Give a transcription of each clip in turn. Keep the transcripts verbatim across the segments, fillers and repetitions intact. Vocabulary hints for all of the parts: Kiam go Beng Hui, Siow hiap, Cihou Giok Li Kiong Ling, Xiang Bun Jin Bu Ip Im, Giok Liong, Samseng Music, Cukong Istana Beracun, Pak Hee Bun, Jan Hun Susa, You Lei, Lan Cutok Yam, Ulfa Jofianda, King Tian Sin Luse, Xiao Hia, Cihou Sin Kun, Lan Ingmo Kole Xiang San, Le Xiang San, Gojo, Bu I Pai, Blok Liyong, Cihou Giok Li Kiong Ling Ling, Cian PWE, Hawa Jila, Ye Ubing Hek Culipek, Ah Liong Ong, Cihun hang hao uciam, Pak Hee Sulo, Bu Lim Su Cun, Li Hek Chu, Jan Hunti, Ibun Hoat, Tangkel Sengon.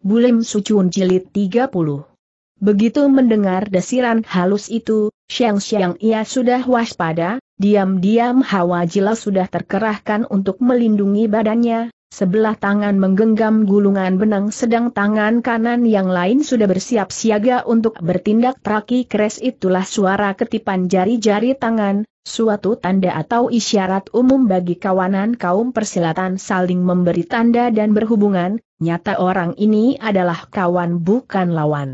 Bu Lim Su Cun jilid tiga puluh. Begitu mendengar desiran halus itu, Xiang Xiang ia sudah waspada, diam-diam Hawa Jila sudah terkerahkan untuk melindungi badannya, sebelah tangan menggenggam gulungan benang sedang tangan kanan yang lain sudah bersiap siaga untuk bertindak traki keras. Itulah suara ketipan jari-jari tangan, suatu tanda atau isyarat umum bagi kawanan kaum persilatan saling memberi tanda dan berhubungan, nyata orang ini adalah kawan bukan lawan.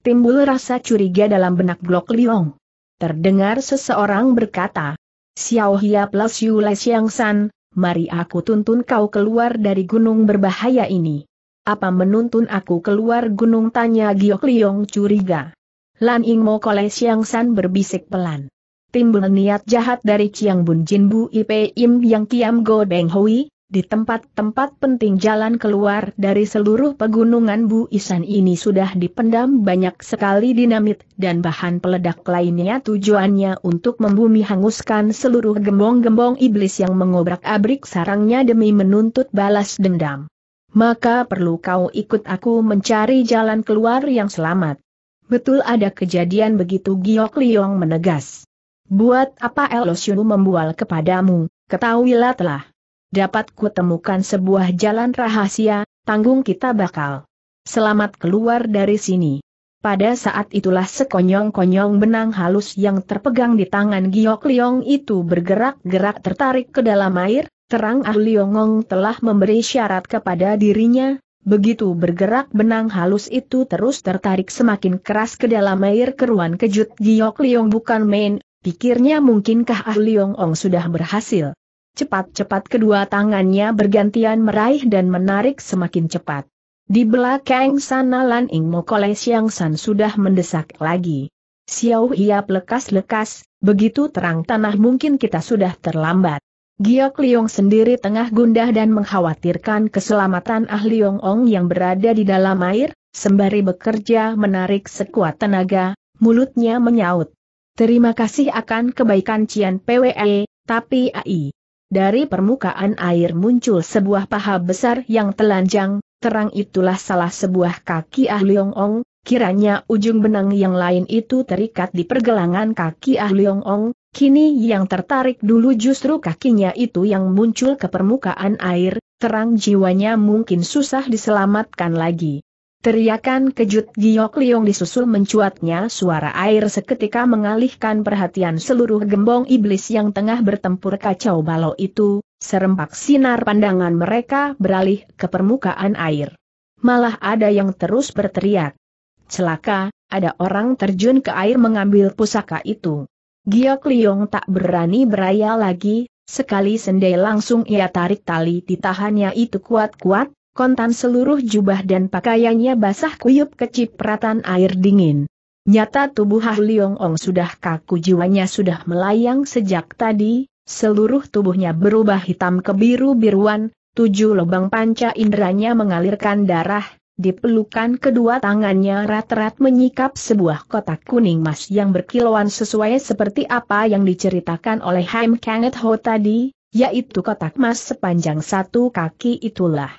Timbul rasa curiga dalam benak Blok Liyong. Terdengar seseorang berkata, "Xiao Hia plus You Lei Xiang San, mari aku tuntun kau keluar dari gunung berbahaya ini." "Apa menuntun aku keluar gunung?" tanya Giok Liong curiga. Lan Ingmo Kole Xiang San berbisik pelan. Timbul niat jahat dari Xiang Bun Jin Bu Ip Im yang Kiam go Beng Hui, di tempat-tempat penting jalan keluar dari seluruh pegunungan Bu Isan ini sudah dipendam banyak sekali dinamit dan bahan peledak lainnya, tujuannya untuk membumi hanguskan seluruh gembong-gembong iblis yang mengobrak-abrik sarangnya demi menuntut balas dendam. "Maka perlu kau ikut aku mencari jalan keluar yang selamat." "Betul ada kejadian begitu," Giok Liong menegas. "Buat apa Elosiu membual kepadamu? Ketahuilah telah dapat kutemukan sebuah jalan rahasia, tanggung kita bakal selamat keluar dari sini." Pada saat itulah sekonyong-konyong benang halus yang terpegang di tangan Giok Liong itu bergerak-gerak tertarik ke dalam air, terang Ah Liong Ong telah memberi syarat kepada dirinya. Begitu bergerak benang halus itu terus tertarik semakin keras ke dalam air. Keruan kejut Giok Liong bukan main, pikirnya mungkinkah Ah Liong Ong sudah berhasil. Cepat-cepat kedua tangannya bergantian meraih dan menarik semakin cepat. Di belakang sana Lan Ingmo Kole Xiang San sudah mendesak lagi. "Siow hiap, lekas-lekas, begitu terang tanah mungkin kita sudah terlambat." Giok Liong sendiri tengah gundah dan mengkhawatirkan keselamatan Ah Liong Ong yang berada di dalam air, sembari bekerja menarik sekuat tenaga, mulutnya menyaut, "Terima kasih akan kebaikan Cian P W E, tapi ai." Dari permukaan air muncul sebuah paha besar yang telanjang, terang itulah salah sebuah kaki Ah Liong Ong, kiranya ujung benang yang lain itu terikat di pergelangan kaki Ah Liong Ong, kini yang tertarik dulu justru kakinya itu yang muncul ke permukaan air, terang jiwanya mungkin susah diselamatkan lagi. Teriakan kejut Giok Liong disusul mencuatnya suara air seketika mengalihkan perhatian seluruh gembong iblis yang tengah bertempur kacau balau itu, serempak sinar pandangan mereka beralih ke permukaan air. Malah ada yang terus berteriak, "Celaka, ada orang terjun ke air mengambil pusaka itu." Giok Liong tak berani beraya lagi, sekali sendai langsung ia tarik tali ditahannya itu kuat-kuat, kontan seluruh jubah dan pakaiannya basah kuyup kecipratan air dingin. Nyata tubuh Ah Liong Ong sudah kaku, jiwanya sudah melayang sejak tadi, seluruh tubuhnya berubah hitam kebiru-biruan, tujuh lubang panca inderanya mengalirkan darah, di pelukan kedua tangannya rat-rat menyikap sebuah kotak kuning emas yang berkilauan sesuai seperti apa yang diceritakan oleh Haim Kanget Ho tadi, yaitu kotak emas sepanjang satu kaki itulah.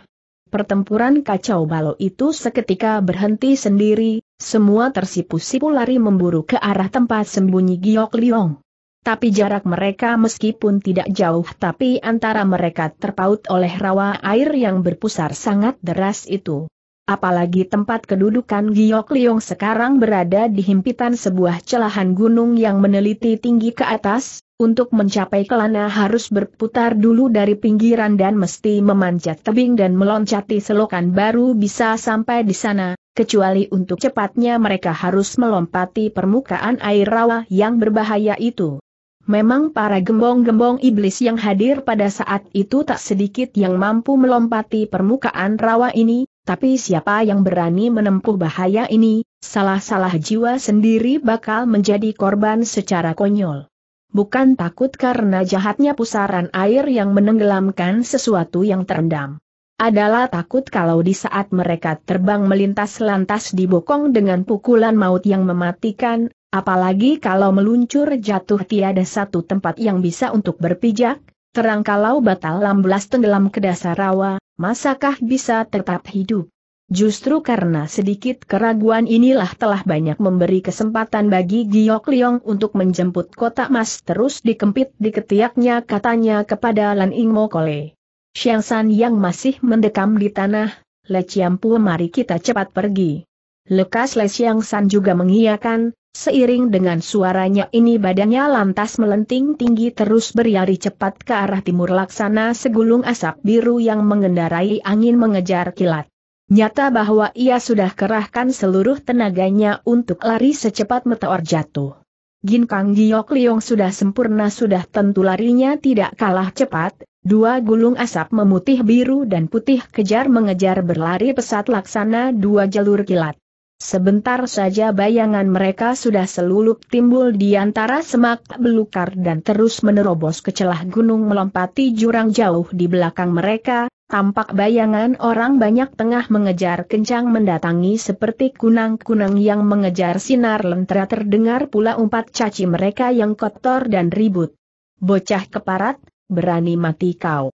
Pertempuran kacau balau itu seketika berhenti sendiri, semua tersipu-sipu lari memburu ke arah tempat sembunyi Giok Liong. Tapi jarak mereka meskipun tidak jauh, tapi antara mereka terpaut oleh rawa air yang berpusar sangat deras itu. Apalagi tempat kedudukan Giok Liong sekarang berada di himpitan sebuah celahan gunung yang meneliti tinggi ke atas. Untuk mencapai ke lana harus berputar dulu dari pinggiran dan mesti memanjat tebing dan meloncati selokan baru bisa sampai di sana, kecuali untuk cepatnya mereka harus melompati permukaan air rawa yang berbahaya itu. Memang para gembong-gembong iblis yang hadir pada saat itu tak sedikit yang mampu melompati permukaan rawa ini, tapi siapa yang berani menempuh bahaya ini, salah-salah jiwa sendiri bakal menjadi korban secara konyol. Bukan takut karena jahatnya pusaran air yang menenggelamkan sesuatu yang terendam. Adalah takut kalau di saat mereka terbang melintas lantas dibokong dengan pukulan maut yang mematikan, apalagi kalau meluncur jatuh tiada satu tempat yang bisa untuk berpijak, terang kalau batal amblas tenggelam ke dasar rawa, masakah bisa tetap hidup? Justru karena sedikit keraguan inilah telah banyak memberi kesempatan bagi Giok Liong untuk menjemput kotak emas, terus dikempit di ketiaknya katanya kepada Lan Ingmo Kole Xiang San yang masih mendekam di tanah, "Le Ciampu, mari kita cepat pergi." Lekas Le Xiang San juga mengiyakan. Seiring dengan suaranya ini badannya lantas melenting tinggi terus berlari cepat ke arah timur laksana segulung asap biru yang mengendarai angin mengejar kilat. Nyata bahwa ia sudah kerahkan seluruh tenaganya untuk lari secepat meteor jatuh. Ginkang Giok Liong sudah sempurna, sudah tentu larinya tidak kalah cepat. Dua gulung asap memutih biru dan putih kejar mengejar berlari pesat laksana dua jalur kilat. Sebentar saja bayangan mereka sudah selulup timbul di antara semak belukar dan terus menerobos ke celah gunung melompati jurang jauh di belakang mereka, tampak bayangan orang banyak tengah mengejar kencang mendatangi seperti kunang-kunang yang mengejar sinar lentera, terdengar pula umpat caci mereka yang kotor dan ribut. "Bocah keparat, berani mati kau.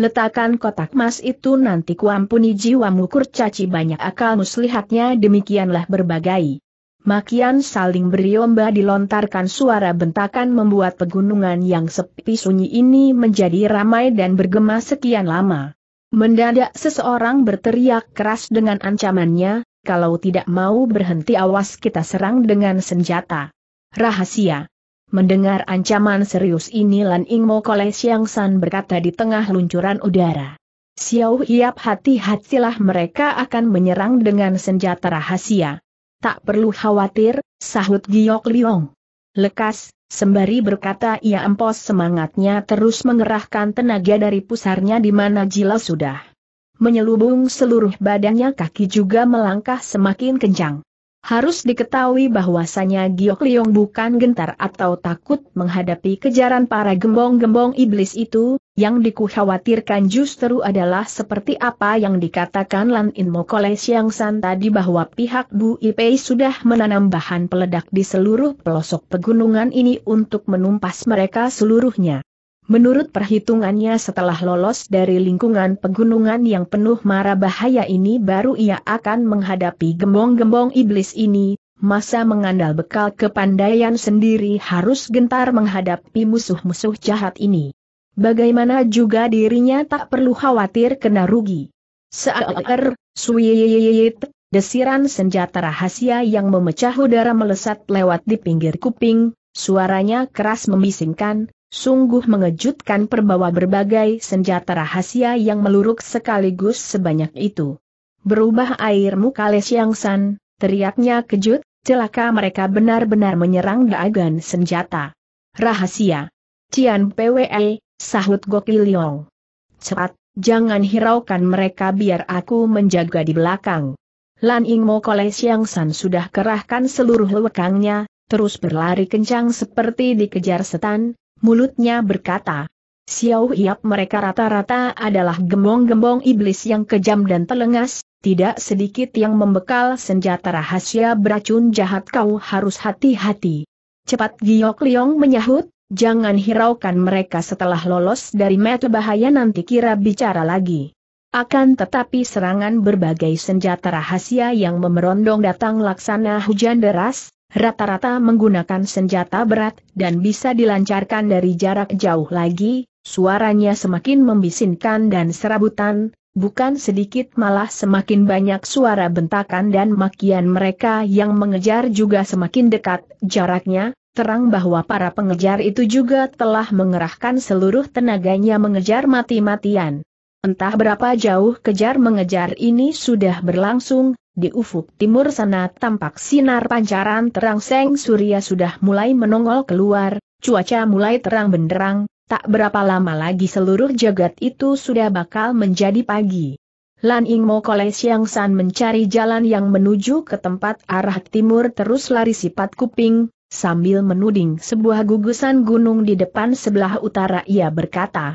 Letakkan kotak emas itu nanti kuampuni jiwamu!" Kurcaci banyak akal muslihatnya, demikianlah berbagai makian saling berlomba dilontarkan. Suara bentakan membuat pegunungan yang sepi sunyi ini menjadi ramai dan bergema sekian lama. Mendadak seseorang berteriak keras dengan ancamannya, "Kalau tidak mau berhenti awas kita serang dengan senjata rahasia!" Mendengar ancaman serius ini Lan Ingmo Kole Xiang San berkata di tengah luncuran udara, "Xiao Hiap, hati-hatilah, mereka akan menyerang dengan senjata rahasia." "Tak perlu khawatir," sahut Giok Liong. Lekas, sembari berkata ia empos semangatnya terus mengerahkan tenaga dari pusarnya di mana Jila sudah menyelubung seluruh badannya, kaki juga melangkah semakin kencang. Harus diketahui bahwasanya Giok Liong bukan gentar atau takut menghadapi kejaran para gembong-gembong iblis itu, yang dikhawatirkan justru adalah seperti apa yang dikatakan Lan Ingmo Kole Xiang San tadi bahwa pihak Bu I Pai sudah menanam bahan peledak di seluruh pelosok pegunungan ini untuk menumpas mereka seluruhnya. Menurut perhitungannya setelah lolos dari lingkungan pegunungan yang penuh mara bahaya ini baru ia akan menghadapi gembong-gembong iblis ini, masa mengandal bekal kepandaian sendiri harus gentar menghadapi musuh-musuh jahat ini. Bagaimana juga dirinya tak perlu khawatir kena rugi. Seaer, suyit, desiran senjata rahasia yang memecah udara melesat lewat di pinggir kuping, suaranya keras membisingkan, "Sungguh mengejutkan," perbawa berbagai senjata rahasia yang meluruk sekaligus sebanyak itu. "Berubah air muka!" Le Xiang San teriaknya kejut, "Celaka, mereka benar-benar menyerang dengan senjata rahasia." "Cian P W E, sahut Giok Liong. "Cepat, jangan hiraukan mereka, biar aku menjaga di belakang." Lan Ingmo Kole Xiang San sudah kerahkan seluruh lekangnya, terus berlari kencang seperti dikejar setan. Mulutnya berkata, "Xiao Hiap, mereka rata-rata adalah gembong-gembong iblis yang kejam dan telengas, tidak sedikit yang membekal senjata rahasia beracun jahat, kau harus hati-hati." "Cepat!" Giok Liong menyahut, "Jangan hiraukan mereka, setelah lolos dari mata bahaya nanti kira bicara lagi." Akan tetapi serangan berbagai senjata rahasia yang memerondong datang laksana hujan deras, rata-rata menggunakan senjata berat dan bisa dilancarkan dari jarak jauh lagi, suaranya semakin membisinkan dan serabutan, bukan sedikit malah semakin banyak suara bentakan dan makian mereka yang mengejar juga semakin dekat jaraknya, terang bahwa para pengejar itu juga telah mengerahkan seluruh tenaganya mengejar mati-matian. Entah berapa jauh kejar mengejar ini sudah berlangsung. Di ufuk timur sana tampak sinar pancaran terang seng surya sudah mulai menongol keluar, cuaca mulai terang benderang, tak berapa lama lagi seluruh jagat itu sudah bakal menjadi pagi. Lan Ingmo Kole Xiang San mencari jalan yang menuju ke tempat arah timur terus lari sipat kuping, sambil menuding sebuah gugusan gunung di depan sebelah utara ia berkata,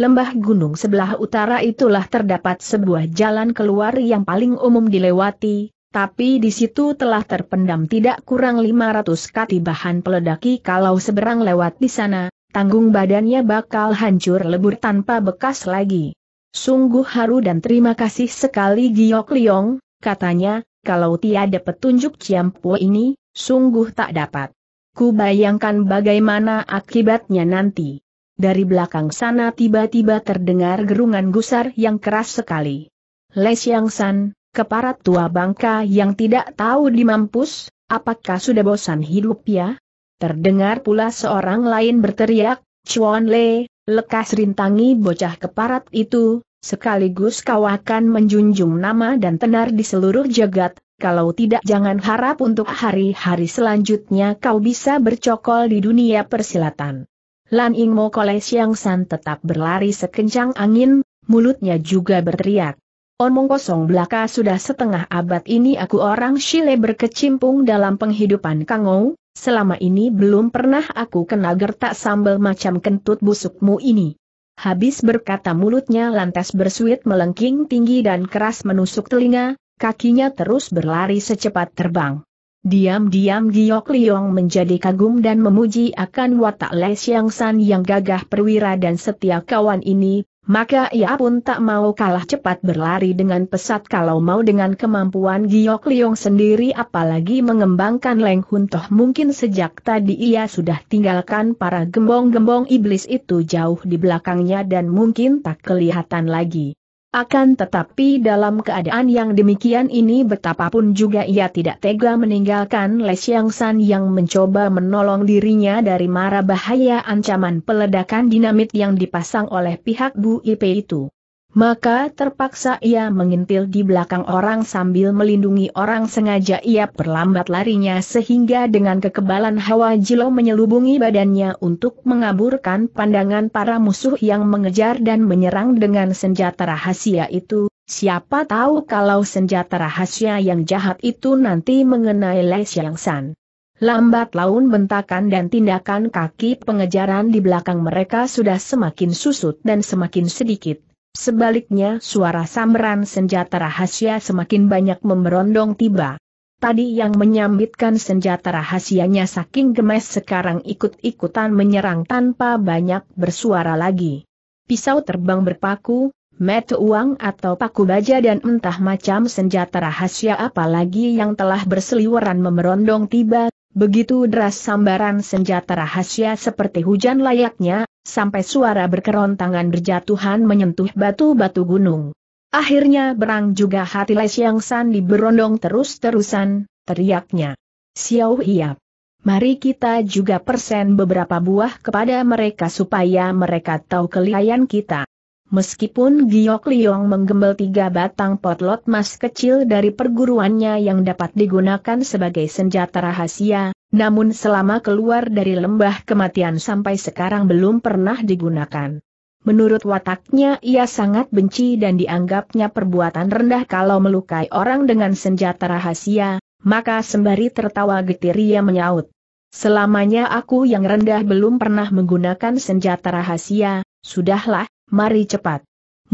"Lembah gunung sebelah utara itulah terdapat sebuah jalan keluar yang paling umum dilewati, tapi di situ telah terpendam tidak kurang lima ratus kati bahan peledaki. Kalau seberang lewat di sana, tanggung badannya bakal hancur lebur tanpa bekas lagi." "Sungguh haru dan terima kasih sekali Giok Liong, katanya, kalau tiada petunjuk Ciampu ini, sungguh tak dapat. Ku bayangkan bagaimana akibatnya nanti. Dari belakang sana tiba-tiba terdengar gerungan gusar yang keras sekali. Le Xiang San, kepala tua bangka yang tidak tahu dimampus, apakah sudah bosan hidup ya? Terdengar pula seorang lain berteriak, Chuan Le, lekas rintangi bocah keparat itu, sekaligus kau akan menjunjung nama dan tenar di seluruh jagat, kalau tidak jangan harap untuk hari-hari selanjutnya kau bisa bercokol di dunia persilatan. Lan Ingmo Kole Xiang San tetap berlari sekencang angin, mulutnya juga berteriak. Omong kosong belaka, sudah setengah abad ini aku orang Chile berkecimpung dalam penghidupan kangou, selama ini belum pernah aku kena gertak sambal macam kentut busukmu ini. Habis berkata mulutnya lantas bersuit melengking tinggi dan keras menusuk telinga, kakinya terus berlari secepat terbang. Diam-diam Giok Liong menjadi kagum dan memuji akan watak Le Xiang San yang gagah perwira dan setia kawan ini, maka ia pun tak mau kalah cepat berlari dengan pesat kalau mau dengan kemampuan Giok Liong sendiri, apalagi mengembangkan Leng Hun Toh. Mungkin sejak tadi ia sudah tinggalkan para gembong-gembong iblis itu jauh di belakangnya dan mungkin tak kelihatan lagi. Akan tetapi dalam keadaan yang demikian ini betapapun juga ia tidak tega meninggalkan Le Xiang San yang mencoba menolong dirinya dari mara bahaya ancaman peledakan dinamit yang dipasang oleh pihak Bu I Pai itu. Maka terpaksa ia mengintil di belakang orang sambil melindungi orang. Sengaja ia perlambat larinya sehingga dengan kekebalan Hawa Jila menyelubungi badannya untuk mengaburkan pandangan para musuh yang mengejar dan menyerang dengan senjata rahasia itu. Siapa tahu kalau senjata rahasia yang jahat itu nanti mengenai Le Xiang San. Lambat laun bentakan dan tindakan kaki pengejaran di belakang mereka sudah semakin susut dan semakin sedikit. Sebaliknya suara sambaran senjata rahasia semakin banyak memberondong tiba. Tadi yang menyambitkan senjata rahasianya saking gemes sekarang ikut-ikutan menyerang tanpa banyak bersuara lagi. Pisau terbang berpaku, mata uang atau paku baja dan entah macam senjata rahasia apalagi yang telah berseliweran memberondong tiba. Begitu deras sambaran senjata rahasia seperti hujan layaknya, sampai suara berkerontangan berjatuhan menyentuh batu-batu gunung. Akhirnya berang juga hati Le Xiang San diberondong terus-terusan, teriaknya. Xiao Hiap. Mari kita juga persen beberapa buah kepada mereka supaya mereka tahu kelihayan kita. Meskipun Giok Liong menggembal tiga batang potlot emas kecil dari perguruannya yang dapat digunakan sebagai senjata rahasia, namun selama keluar dari lembah kematian sampai sekarang belum pernah digunakan. Menurut wataknya ia sangat benci dan dianggapnya perbuatan rendah kalau melukai orang dengan senjata rahasia, maka sembari tertawa getir ia menyaut. Selamanya aku yang rendah belum pernah menggunakan senjata rahasia, sudahlah, mari cepat.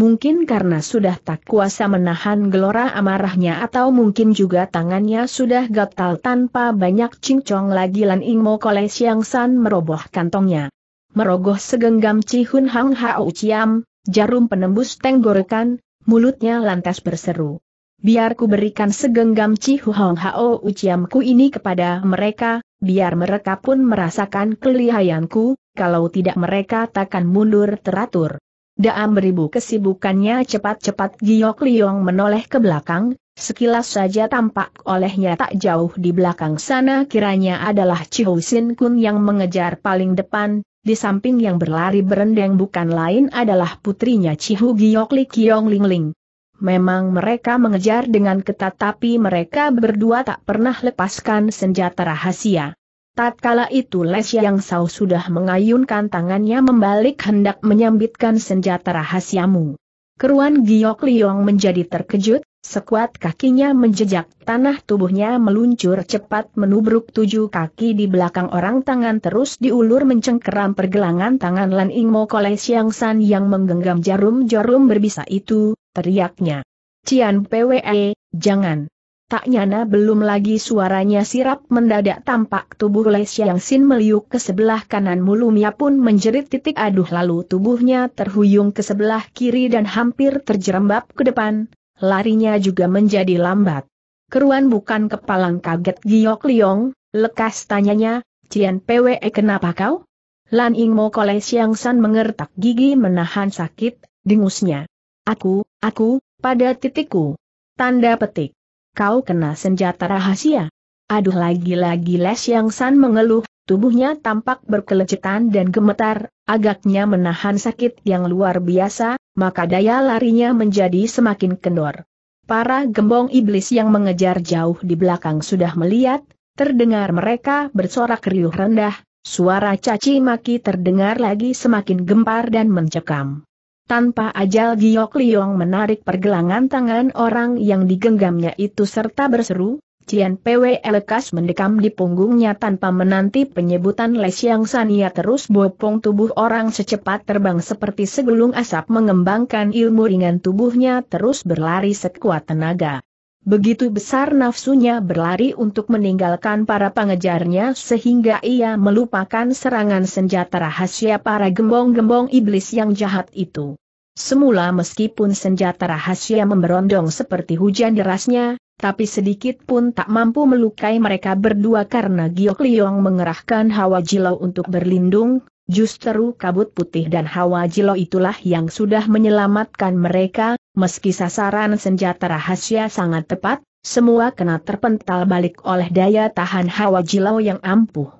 Mungkin karena sudah tak kuasa menahan gelora amarahnya atau mungkin juga tangannya sudah gatal tanpa banyak cincong lagi Lan Ingmo Kole Xiang San meroboh kantongnya. Merogoh segenggam Cihun hang hao uciam, jarum penembus tenggorokan, mulutnya lantas berseru. Biar ku berikan segenggam Cihun hang hao uciamku ini kepada mereka, biar mereka pun merasakan kelihayanku, kalau tidak mereka takkan mundur teratur. Dalam beribu kesibukannya cepat-cepat Giok Liong menoleh ke belakang, sekilas saja tampak olehnya tak jauh di belakang sana kiranya adalah Cihou Sin Kun yang mengejar paling depan, di samping yang berlari berendeng bukan lain adalah putrinya Cihou Giok Li Kiong Ling Ling. Memang mereka mengejar dengan ketat tapi mereka berdua tak pernah lepaskan senjata rahasia. Tatkala itu Le Xiang San sudah mengayunkan tangannya membalik hendak menyambitkan senjata rahasiamu. Keruan Giok Liong menjadi terkejut, sekuat kakinya menjejak tanah tubuhnya meluncur cepat menubruk tujuh kaki di belakang orang, tangan terus diulur mencengkeram pergelangan tangan Lan Ingmo Kole Xiang San yang menggenggam jarum-jarum berbisa itu, teriaknya. Cian P W E, jangan! Tak nyana belum lagi suaranya sirap mendadak tampak tubuh Le Xiang San meliuk ke sebelah kanan, mulutnya pun menjerit titik aduh lalu tubuhnya terhuyung ke sebelah kiri dan hampir terjerembab ke depan, larinya juga menjadi lambat. Keruan bukan kepalang kaget Giok Liong, lekas tanyanya, "Cian P W E kenapa kau?" Lan Ingmo Kole Xiang San mengertak gigi menahan sakit, dengusnya. Aku, aku, pada titikku. Tanda petik. Kau kena senjata rahasia. Aduh, lagi-lagi Le Xiang San mengeluh, tubuhnya tampak berkelecetan dan gemetar, agaknya menahan sakit yang luar biasa, maka daya larinya menjadi semakin kendor. Para gembong iblis yang mengejar jauh di belakang sudah melihat, terdengar mereka bersorak riuh rendah, suara caci maki terdengar lagi semakin gempar dan mencekam. Tanpa ajal Giok Liong menarik pergelangan tangan orang yang digenggamnya itu serta berseru, Cian P W E lekas mendekam di punggungnya tanpa menanti penyebutan Le Xiang San. Ia terus bopong tubuh orang secepat terbang seperti segulung asap mengembangkan ilmu ringan tubuhnya terus berlari sekuat tenaga. Begitu besar nafsunya berlari untuk meninggalkan para pengejarnya sehingga ia melupakan serangan senjata rahasia para gembong-gembong iblis yang jahat itu. Semula meskipun senjata rahasia memberondong seperti hujan derasnya, tapi sedikit pun tak mampu melukai mereka berdua karena Giok Liong mengerahkan Hawa Jila untuk berlindung, justru kabut putih dan Hawa Jila itulah yang sudah menyelamatkan mereka, meski sasaran senjata rahasia sangat tepat, semua kena terpental balik oleh daya tahan Hawa Jila yang ampuh.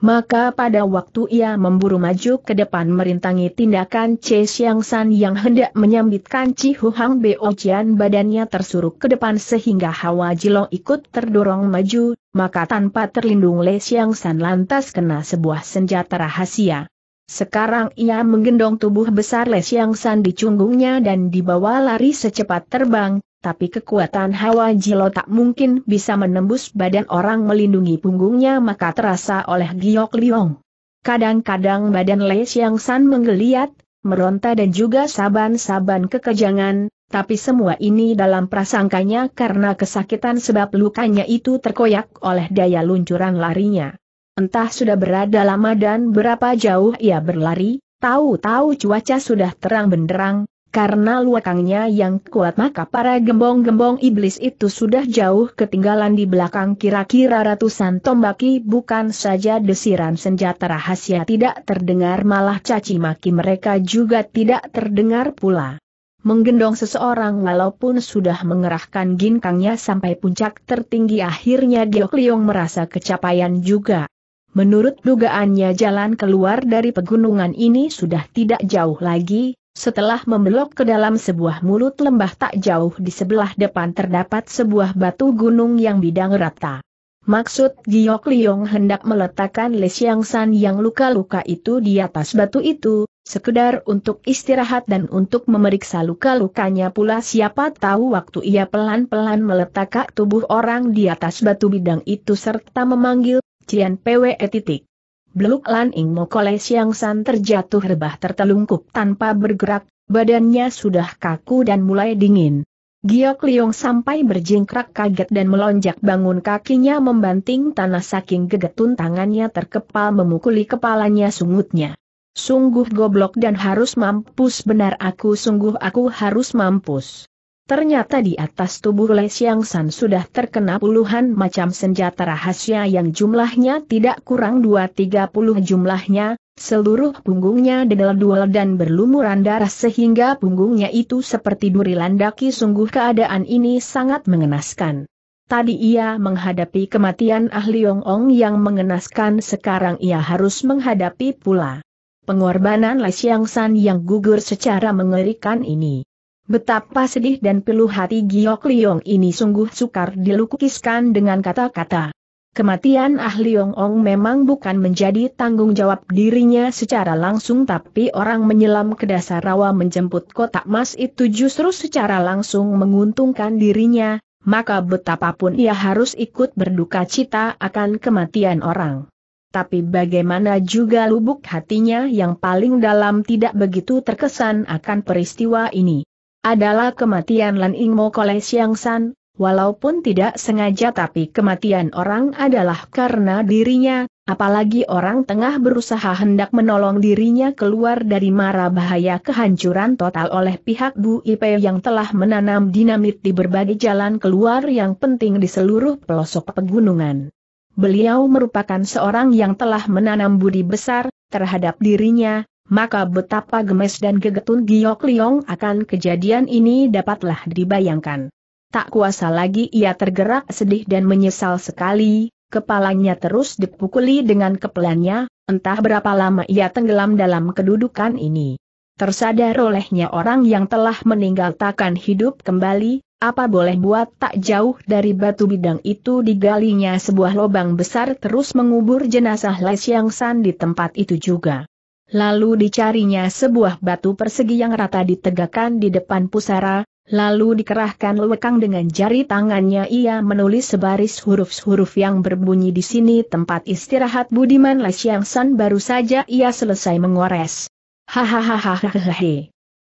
Maka pada waktu ia memburu maju ke depan merintangi tindakan Cie Xiang San yang hendak menyambitkan Cihun hang hao uciam, badannya tersuruk ke depan sehingga Hawa Jila ikut terdorong maju, maka tanpa terlindung Le Xiang San lantas kena sebuah senjata rahasia. Sekarang ia menggendong tubuh besar Le Xiang San di punggungnya dan dibawa lari secepat terbang, tapi kekuatan Hawa Jila tak mungkin bisa menembus badan orang melindungi punggungnya maka terasa oleh Giok Liong. Kadang-kadang badan Le Xiang San menggeliat, meronta dan juga saban-saban kekejangan, tapi semua ini dalam prasangkanya karena kesakitan sebab lukanya itu terkoyak oleh daya luncuran larinya. Entah sudah berada lama dan berapa jauh ia berlari, tahu-tahu cuaca sudah terang benderang. Karena luakangnya yang kuat maka para gembong-gembong iblis itu sudah jauh ketinggalan di belakang kira-kira ratusan tombaki. Bukan saja desiran senjata rahasia tidak terdengar malah caci maki mereka juga tidak terdengar pula. Menggendong seseorang walaupun sudah mengerahkan ginkangnya sampai puncak tertinggi akhirnya Giok Liong merasa kecapean juga. Menurut dugaannya jalan keluar dari pegunungan ini sudah tidak jauh lagi. Setelah membelok ke dalam sebuah mulut lembah tak jauh di sebelah depan terdapat sebuah batu gunung yang bidang rata. Maksud Giok Liong hendak meletakkan Le Xiang San yang luka-luka itu di atas batu itu, sekedar untuk istirahat dan untuk memeriksa luka-lukanya pula siapa tahu waktu ia pelan-pelan meletakkan tubuh orang di atas batu bidang itu serta memanggil, Cian P W E titik. Blok Lan Ingmo Kole Xiang San terjatuh rebah tertelungkup tanpa bergerak, badannya sudah kaku dan mulai dingin. Giok Liong sampai berjingkrak kaget dan melonjak bangun kakinya membanting tanah saking gegetun tangannya terkepal memukuli kepalanya sungutnya. Sungguh goblok dan harus mampus benar aku sungguh aku harus mampus. Ternyata di atas tubuh Le Xiang San sudah terkena puluhan macam senjata rahasia yang jumlahnya tidak kurang dua tiga puluh jumlahnya, seluruh punggungnya dedel-duel dan berlumuran darah sehingga punggungnya itu seperti durilan daki. Sungguh keadaan ini sangat mengenaskan. Tadi ia menghadapi kematian Ah Liong Ong yang mengenaskan, sekarang ia harus menghadapi pula pengorbanan Le Xiang San yang gugur secara mengerikan ini. Betapa sedih dan pilu hati Giok Liong ini sungguh sukar dilukiskan dengan kata-kata. Kematian Ah Liong Ong memang bukan menjadi tanggung jawab dirinya secara langsung, tapi orang menyelam ke dasar rawa menjemput kotak emas itu justru secara langsung menguntungkan dirinya, maka betapapun ia harus ikut berduka cita akan kematian orang. Tapi bagaimana juga lubuk hatinya yang paling dalam tidak begitu terkesan akan peristiwa ini. Adalah kematian Lan Ingmo Kole Xiang San, walaupun tidak sengaja tapi kematian orang adalah karena dirinya, apalagi orang tengah berusaha hendak menolong dirinya keluar dari mara bahaya kehancuran total oleh pihak Bu I Pai yang telah menanam dinamit di berbagai jalan keluar yang penting di seluruh pelosok pegunungan. Beliau merupakan seorang yang telah menanam budi besar terhadap dirinya, maka betapa gemes dan gegetun Giok Liong akan kejadian ini dapatlah dibayangkan. Tak kuasa lagi ia tergerak sedih dan menyesal sekali, kepalanya terus dipukuli dengan kepelannya, entah berapa lama ia tenggelam dalam kedudukan ini. Tersadar olehnya orang yang telah meninggal takkan hidup kembali, apa boleh buat tak jauh dari batu bidang itu digalinya sebuah lubang besar terus mengubur jenazah Le Xiang San di tempat itu juga. Lalu dicarinya sebuah batu persegi yang rata ditegakkan di depan pusara, lalu dikerahkan lekang dengan jari tangannya ia menulis sebaris huruf-huruf yang berbunyi di sini tempat istirahat budiman Le Xiang San baru saja ia selesai mengores. Hahaha.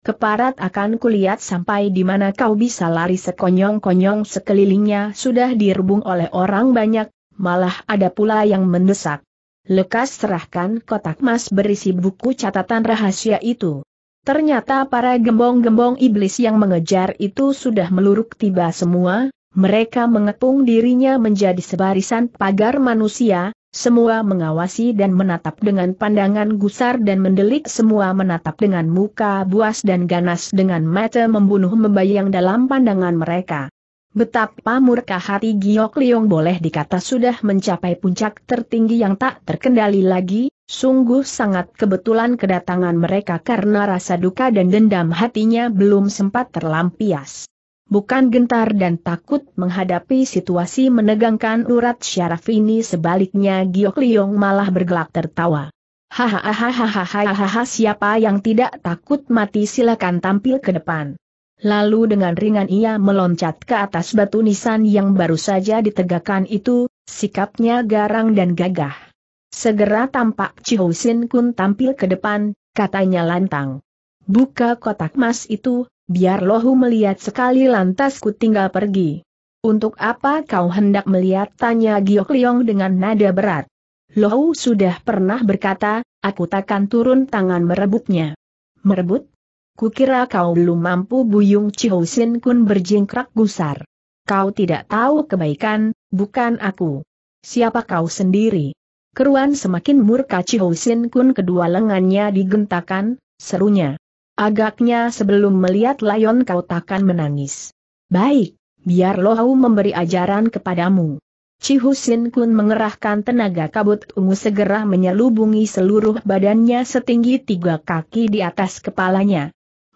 Keparat akan kulihat sampai di mana kau bisa lari sekonyong-konyong sekelilingnya sudah direbung oleh orang banyak, malah ada pula yang mendesak. Lekas serahkan kotak emas berisi buku catatan rahasia itu. Ternyata para gembong-gembong iblis yang mengejar itu sudah meluruk tiba semua, mereka mengepung dirinya menjadi sebarisan pagar manusia, semua mengawasi dan menatap dengan pandangan gusar dan mendelik semua menatap dengan muka buas dan ganas dengan mata membunuh membayang dalam pandangan mereka. Betapa murka hati Giok Liong boleh dikata sudah mencapai puncak tertinggi yang tak terkendali lagi. Sungguh sangat kebetulan kedatangan mereka karena rasa duka dan dendam hatinya belum sempat terlampias. Bukan gentar dan takut menghadapi situasi menegangkan urat syaraf ini sebaliknya Giok Liong malah bergelak tertawa. Hahaha, siapa yang tidak takut mati silakan tampil ke depan. Lalu dengan ringan ia meloncat ke atas batu nisan yang baru saja ditegakkan itu, sikapnya garang dan gagah. Segera tampak Cihou Sin Kun tampil ke depan, katanya lantang. Buka kotak emas itu, biar lohu melihat sekali lantas ku tinggal pergi. Untuk apa kau hendak melihat? Tanya Giok Liong dengan nada berat. Lohu sudah pernah berkata, aku takkan turun tangan merebutnya. Merebut? Kukira kau belum mampu buyung Cihou Sin Kun berjingkrak gusar. Kau tidak tahu kebaikan, bukan aku. Siapa kau sendiri? Keruan semakin murka Cihou Sin Kun kedua lengannya digentakan, serunya. Agaknya sebelum melihat layon kau takkan menangis. Baik, biar Lohau memberi ajaran kepadamu. Cihou Sin Kun mengerahkan tenaga kabut ungu segera menyelubungi seluruh badannya setinggi tiga kaki di atas kepalanya.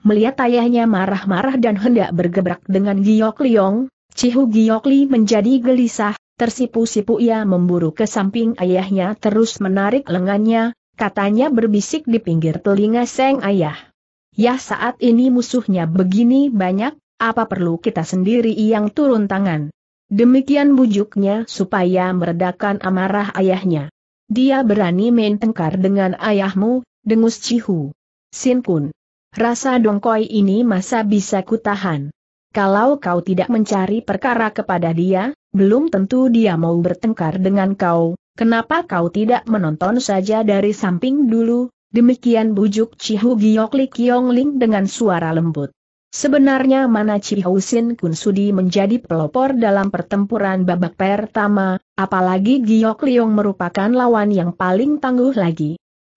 Melihat ayahnya marah-marah dan hendak bergebrak dengan Giok Liong, Cihou Giok Li menjadi gelisah. Tersipu-sipu ia memburu ke samping ayahnya terus menarik lengannya, katanya berbisik di pinggir telinga sang ayah. Ya saat ini musuhnya begini banyak, apa perlu kita sendiri yang turun tangan? Demikian bujuknya supaya meredakan amarah ayahnya. Dia berani main tengkar dengan ayahmu, dengus Cihou Sin Kun. Rasa dongkoi ini masa bisa kutahan. Kalau kau tidak mencari perkara kepada dia, belum tentu dia mau bertengkar dengan kau, kenapa kau tidak menonton saja dari samping dulu? Demikian bujuk Cihou Giok Li Kiong Ling dengan suara lembut. Sebenarnya mana Cihou Sin Kun sudi menjadi pelopor dalam pertempuran babak pertama, apalagi Giok Liong merupakan lawan yang paling tangguh lagi.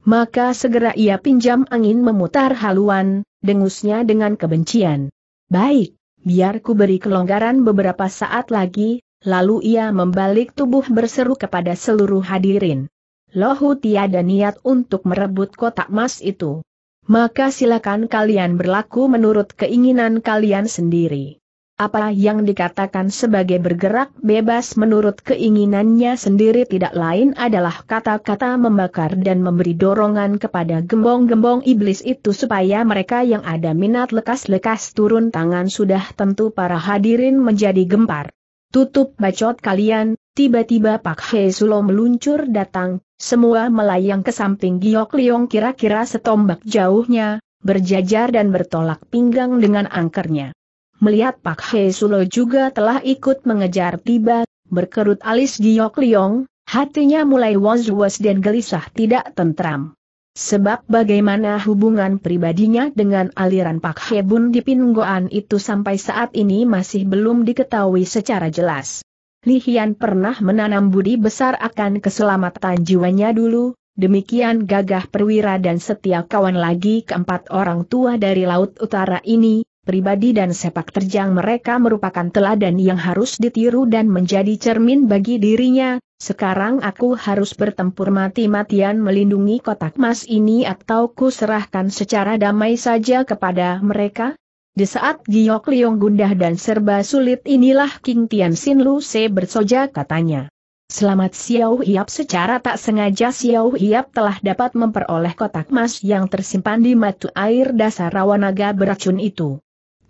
Maka segera ia pinjam angin memutar haluan, dengusnya dengan kebencian. Baik, biar ku beri kelonggaran beberapa saat lagi. Lalu ia membalik tubuh berseru kepada seluruh hadirin. Lohu tiada niat untuk merebut kotak emas itu. Maka silakan kalian berlaku menurut keinginan kalian sendiri. Apa yang dikatakan sebagai bergerak bebas menurut keinginannya sendiri tidak lain adalah kata-kata membakar dan memberi dorongan kepada gembong-gembong iblis itu supaya mereka yang ada minat lekas-lekas turun tangan. Sudah tentu para hadirin menjadi gempar. Tutup bacot kalian, tiba-tiba Pak Hee Sulo meluncur datang, semua melayang ke samping Giok Liong kira-kira setombak jauhnya, berjajar dan bertolak pinggang dengan angkernya. Melihat Pak Hee Sulo juga telah ikut mengejar tiba, berkerut alis Giok Liong, hatinya mulai was-was dan gelisah tidak tentram. Sebab bagaimana hubungan pribadinya dengan aliran Pak Hee Bun di Pinggoan itu sampai saat ini masih belum diketahui secara jelas. Li Hian pernah menanam budi besar akan keselamatan jiwanya dulu, demikian gagah perwira dan setia kawan lagi keempat orang tua dari Laut Utara ini, pribadi dan sepak terjang mereka merupakan teladan yang harus ditiru dan menjadi cermin bagi dirinya. Sekarang aku harus bertempur mati-matian melindungi kotak emas ini atau ku serahkan secara damai saja kepada mereka? Di saat Giok Liong gundah dan serba sulit inilah King Tian Sin Luse bersoja katanya. Selamat Xiao Hiap secara tak sengaja Xiao Hiap telah dapat memperoleh kotak emas yang tersimpan di matu air dasar Rawanaga beracun itu.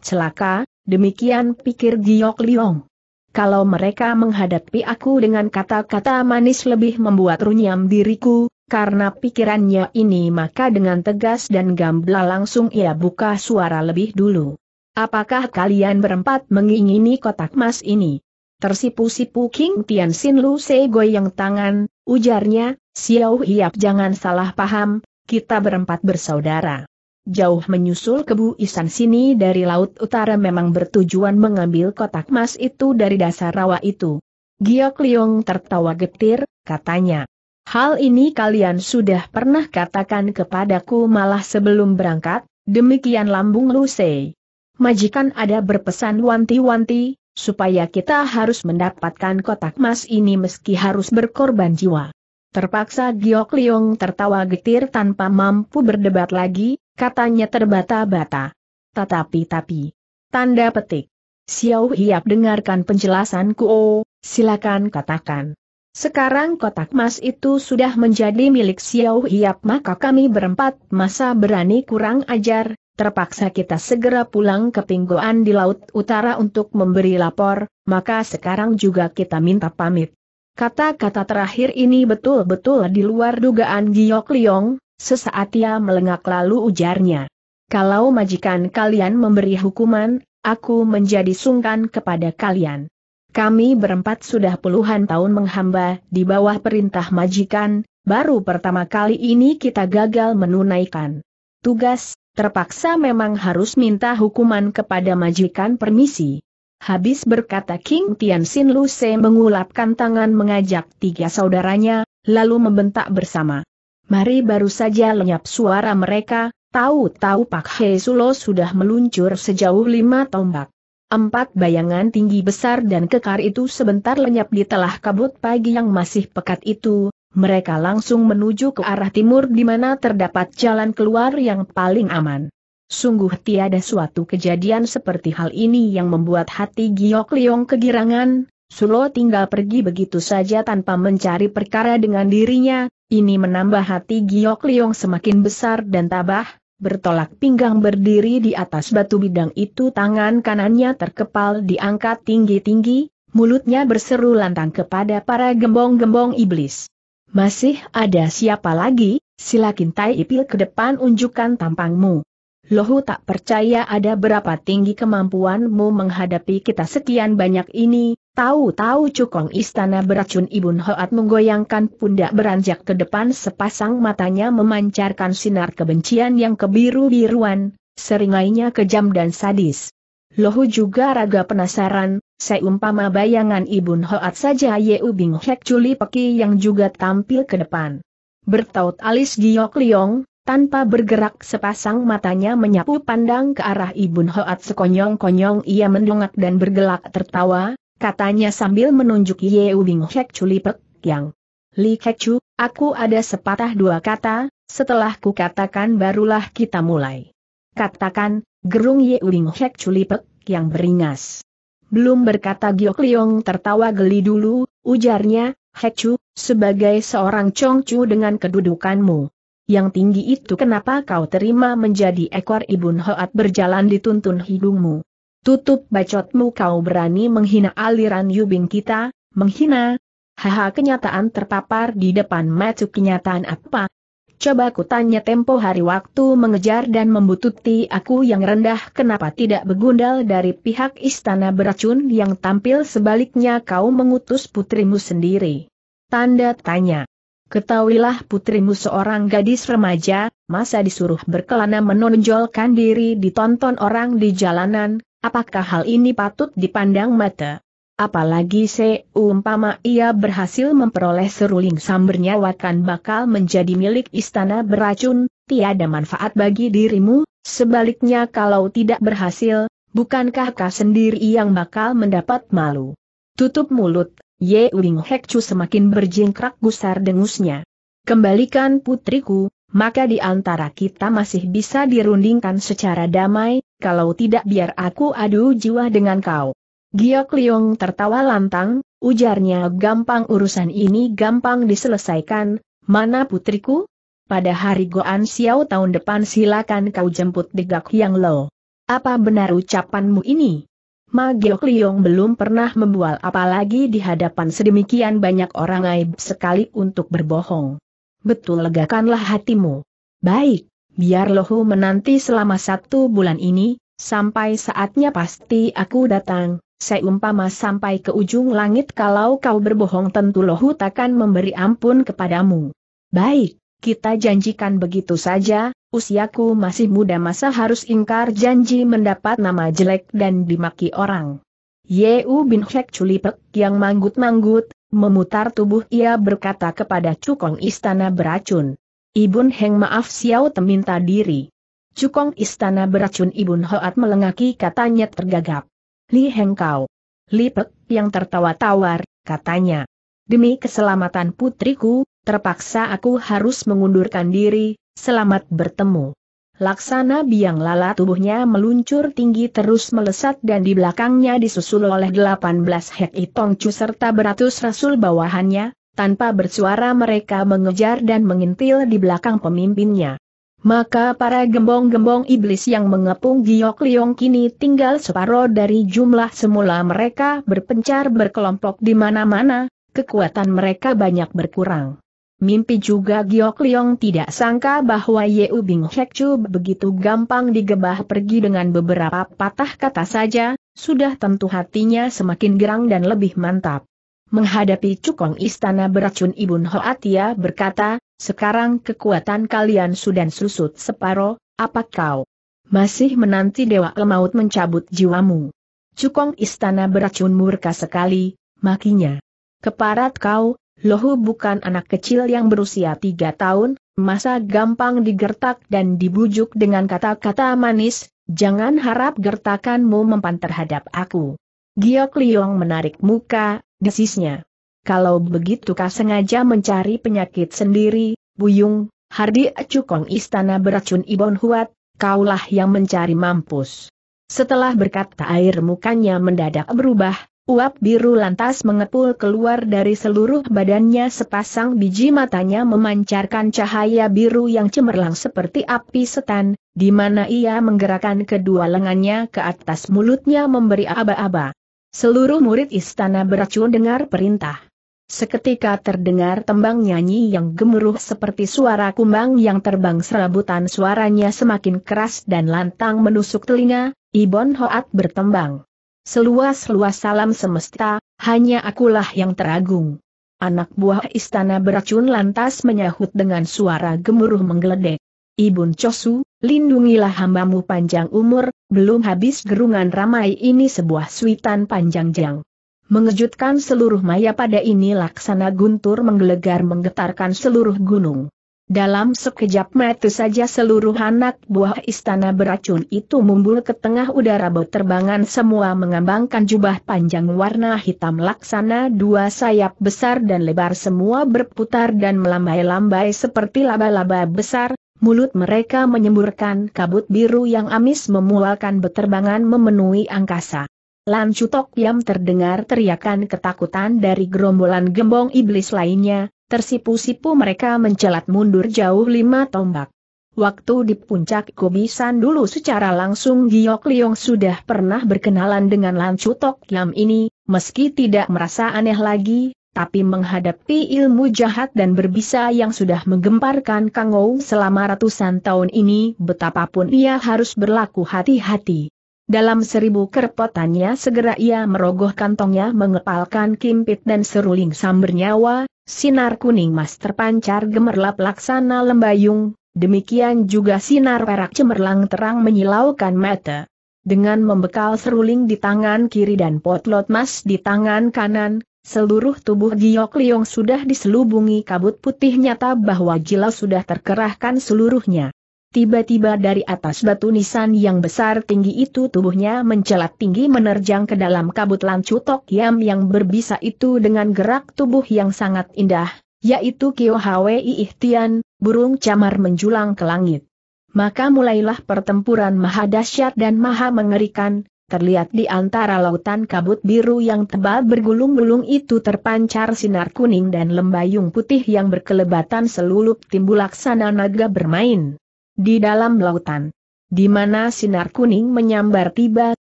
Celaka, demikian pikir Giok Liong. Kalau mereka menghadapi aku dengan kata-kata manis lebih membuat runyam diriku, karena pikirannya ini maka dengan tegas dan gamblang langsung ia buka suara lebih dulu. Apakah kalian berempat mengingini kotak emas ini? Tersipu-sipu King Tian Sin Luse goyang tangan, ujarnya, Xiao Hiap jangan salah paham, kita berempat bersaudara. Jauh menyusul ke Bu Isan sini dari Laut Utara memang bertujuan mengambil kotak emas itu dari dasar rawa itu. Giok Liong tertawa getir, katanya. Hal ini kalian sudah pernah katakan kepadaku malah sebelum berangkat, demikian lambung Luse. Majikan ada berpesan wanti-wanti, supaya kita harus mendapatkan kotak emas ini meski harus berkorban jiwa. Terpaksa Giok Liong tertawa getir tanpa mampu berdebat lagi. Katanya terbata-bata. Tetapi-tapi. Tanda petik. Xiao Hiap dengarkan penjelasanku. Oh, silakan katakan. Sekarang kotak emas itu sudah menjadi milik Xiao Hiap maka kami berempat masa berani kurang ajar, terpaksa kita segera pulang ke Pinggoan di Laut Utara untuk memberi lapor, maka sekarang juga kita minta pamit. Kata-kata terakhir ini betul-betul di luar dugaan Giok Liong. Sesaat ia melengak lalu ujarnya. Kalau majikan kalian memberi hukuman, aku menjadi sungkan kepada kalian. Kami berempat sudah puluhan tahun menghamba di bawah perintah majikan, baru pertama kali ini kita gagal menunaikan tugas, terpaksa memang harus minta hukuman kepada majikan permisi. Habis berkata King Tian Sin Luse mengulapkan tangan mengajak tiga saudaranya, lalu membentak bersama. Mari baru saja lenyap suara mereka, tahu-tahu Pak Hee Sulo sudah meluncur sejauh lima tombak. Empat bayangan tinggi besar dan kekar itu sebentar lenyap di telah kabut pagi yang masih pekat itu, mereka langsung menuju ke arah timur di mana terdapat jalan keluar yang paling aman. Sungguh tiada suatu kejadian seperti hal ini yang membuat hati Giok Liong kegirangan. Sulo tinggal pergi begitu saja tanpa mencari perkara dengan dirinya, ini menambah hati Giok Liong semakin besar dan tabah, bertolak pinggang berdiri di atas batu bidang itu tangan kanannya terkepal diangkat tinggi-tinggi, mulutnya berseru lantang kepada para gembong-gembong iblis. Masih ada siapa lagi, silakin tai ipil ke depan unjukkan tampangmu. Lohu tak percaya ada berapa tinggi kemampuanmu menghadapi kita sekian banyak ini, tahu-tahu Cukong Istana Beracun Ibun Hoat menggoyangkan pundak beranjak ke depan sepasang matanya memancarkan sinar kebencian yang kebiru-biruan, seringainya kejam dan sadis. Lohu juga raga penasaran, seumpama bayangan Ibun Hoat saja Ye Ubing Hek Culipek yang juga tampil ke depan. Bertaut alis Giok Liong. Tanpa bergerak sepasang matanya menyapu pandang ke arah Ibun Hoat sekonyong-konyong ia mendongak dan bergelak tertawa, katanya sambil menunjuk Ye Ubing Hek Culipek, yang Li Hek Chu, aku ada sepatah dua kata, setelah ku katakan barulah kita mulai. Katakan, gerung Ye Ubing Hek Culipek, yang beringas. Belum berkata Giok Liong tertawa geli dulu, ujarnya, Hek Chu, sebagai seorang congcu dengan kedudukanmu. Yang tinggi itu kenapa kau terima menjadi ekor Ibun Hoat berjalan dituntun hidungmu? Tutup bacotmu kau berani menghina aliran Yubing kita, menghina? Haha kenyataan terpapar di depan mata kenyataan apa? Coba ku tanya tempo hari waktu mengejar dan membututi aku yang rendah, kenapa tidak begundal dari pihak istana beracun yang tampil, sebaliknya kau mengutus putrimu sendiri? Tanda tanya. Ketahuilah putrimu seorang gadis remaja, masa disuruh berkelana menonjolkan diri ditonton orang di jalanan, apakah hal ini patut dipandang mata? Apalagi seumpama ia berhasil memperoleh seruling sambernya, akan bakal menjadi milik istana beracun, tiada manfaat bagi dirimu, sebaliknya kalau tidak berhasil, bukankah kau sendiri yang bakal mendapat malu? Tutup mulut, Ye Ubing Hek Chu semakin berjingkrak gusar dengusnya. Kembalikan putriku, maka di antara kita masih bisa dirundingkan secara damai, kalau tidak biar aku adu jiwa dengan kau. Giok Liong tertawa lantang, ujarnya, gampang urusan ini gampang diselesaikan, mana putriku? Pada hari Goan Xiao tahun depan silakan kau jemput di Giok Liong Lo. Apa benar ucapanmu ini? Ma Giok Liong belum pernah membual apalagi di hadapan sedemikian banyak orang, aib sekali untuk berbohong. Betul, legakanlah hatimu. Baik, biar Lohu menanti selama satu bulan ini, sampai saatnya pasti aku datang. Seumpama sampai ke ujung langit kalau kau berbohong, tentu Lohu takkan memberi ampun kepadamu. Baik, kita janjikan begitu saja, usiaku masih muda masa harus ingkar janji mendapat nama jelek dan dimaki orang. Ye Ubing Hek Culipek yang manggut-manggut, memutar tubuh ia berkata kepada Cukong Istana Beracun. Ibun Heng maaf Xiao teminta diri. Cukong Istana Beracun Ibun Hoat melengaki, katanya tergagap. Li Heng kau. Li Pek yang tertawa tawar, katanya. Demi keselamatan putriku, terpaksa aku harus mengundurkan diri, selamat bertemu. Laksana biang lala tubuhnya meluncur tinggi terus melesat dan di belakangnya disusul oleh delapan belas Hek Itong Cu serta beratus rasul bawahannya, tanpa bersuara mereka mengejar dan mengintil di belakang pemimpinnya. Maka para gembong-gembong iblis yang mengepung Giok Liong kini tinggal separuh dari jumlah semula, mereka berpencar berkelompok di mana-mana, kekuatan mereka banyak berkurang. Mimpi juga Giok Liong tidak sangka bahwa Ye Ubing Hek Chu begitu gampang digebah pergi dengan beberapa patah kata saja, sudah tentu hatinya semakin girang dan lebih mantap. Menghadapi Cukong Istana Beracun Ibun Hoat ia berkata, sekarang kekuatan kalian sudah susut separo, apa kau masih menanti Dewa Maut mencabut jiwamu? Cukong Istana Beracun murka sekali, makinya. Keparat kau, Lohu bukan anak kecil yang berusia tiga tahun, masa gampang digertak dan dibujuk dengan kata-kata manis, jangan harap gertakanmu mempan terhadap aku. Giok Liong menarik muka, desisnya. Kalau begitu kau sengaja mencari penyakit sendiri, Buyung, Hardi Cukong Istana Beracun Ibun Hoat, kaulah yang mencari mampus. Setelah berkata air mukanya mendadak berubah, uap biru lantas mengepul keluar dari seluruh badannya, sepasang biji matanya memancarkan cahaya biru yang cemerlang seperti api setan, di mana ia menggerakkan kedua lengannya ke atas, mulutnya memberi aba-aba. Seluruh murid Istana Beracun dengar perintah. Seketika terdengar tembang nyanyi yang gemuruh seperti suara kumbang yang terbang, serabutan suaranya semakin keras dan lantang menusuk telinga, Ibun Hoat bertembang. Seluas-luas salam semesta, hanya akulah yang teragung. Anak buah Istana Beracun lantas menyahut dengan suara gemuruh menggeledek. Ibun Chosu, lindungilah hambamu panjang umur, belum habis gerungan ramai ini sebuah suitan panjang-jang. Mengejutkan seluruh maya, pada ini laksana guntur menggelegar menggetarkan seluruh gunung. Dalam sekejap mata saja seluruh anak buah Istana Beracun itu mumbul ke tengah udara berterbangan, semua mengambangkan jubah panjang warna hitam laksana dua sayap besar dan lebar, semua berputar dan melambai-lambai seperti laba-laba besar, mulut mereka menyemburkan kabut biru yang amis memualkan berterbangan memenuhi angkasa. Lan Cutok Yam terdengar teriakan ketakutan dari gerombolan gembong iblis lainnya, tersipu-sipu mereka mencelat mundur jauh lima tombak. Waktu di puncak Gobisan dulu secara langsung Giok Liong sudah pernah berkenalan dengan Lan Cutok Yam ini, meski tidak merasa aneh lagi, tapi menghadapi ilmu jahat dan berbisa yang sudah menggemparkan Kang Ou selama ratusan tahun ini, betapapun ia harus berlaku hati-hati. Dalam seribu kerepotannya segera ia merogoh kantongnya, mengepalkan kimpit dan seruling sambernyawa, sinar kuning mas terpancar gemerlap laksana lembayung, demikian juga sinar perak cemerlang terang menyilaukan mata. Dengan membekal seruling di tangan kiri dan potlot mas di tangan kanan, seluruh tubuh Giok Liong sudah diselubungi kabut putih, nyata bahwa Jila sudah terkerahkan seluruhnya. Tiba-tiba dari atas batu nisan yang besar tinggi itu tubuhnya mencelat tinggi menerjang ke dalam kabut Lan Cutok Yam yang berbisa itu dengan gerak tubuh yang sangat indah, yaitu Kyo Hwi Ihtian, burung camar menjulang ke langit. Maka mulailah pertempuran maha dahsyat dan maha mengerikan, terlihat di antara lautan kabut biru yang tebal bergulung-gulung itu terpancar sinar kuning dan lembayung putih yang berkelebatan selulup timbul laksana naga bermain. Di dalam lautan, di mana sinar kuning menyambar tiba,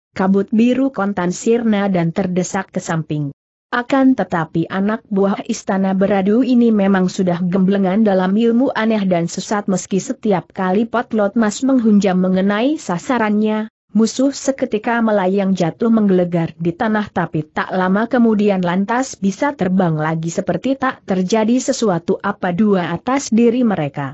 kabut biru kontan sirna dan terdesak ke samping. Akan tetapi anak buah istana beradu ini memang sudah gemblengan dalam ilmu aneh dan sesat, meski setiap kali potlot mas menghunjam mengenai sasarannya, musuh seketika melayang jatuh menggelegar di tanah, tapi tak lama kemudian lantas bisa terbang lagi seperti tak terjadi sesuatu apa dua atas diri mereka.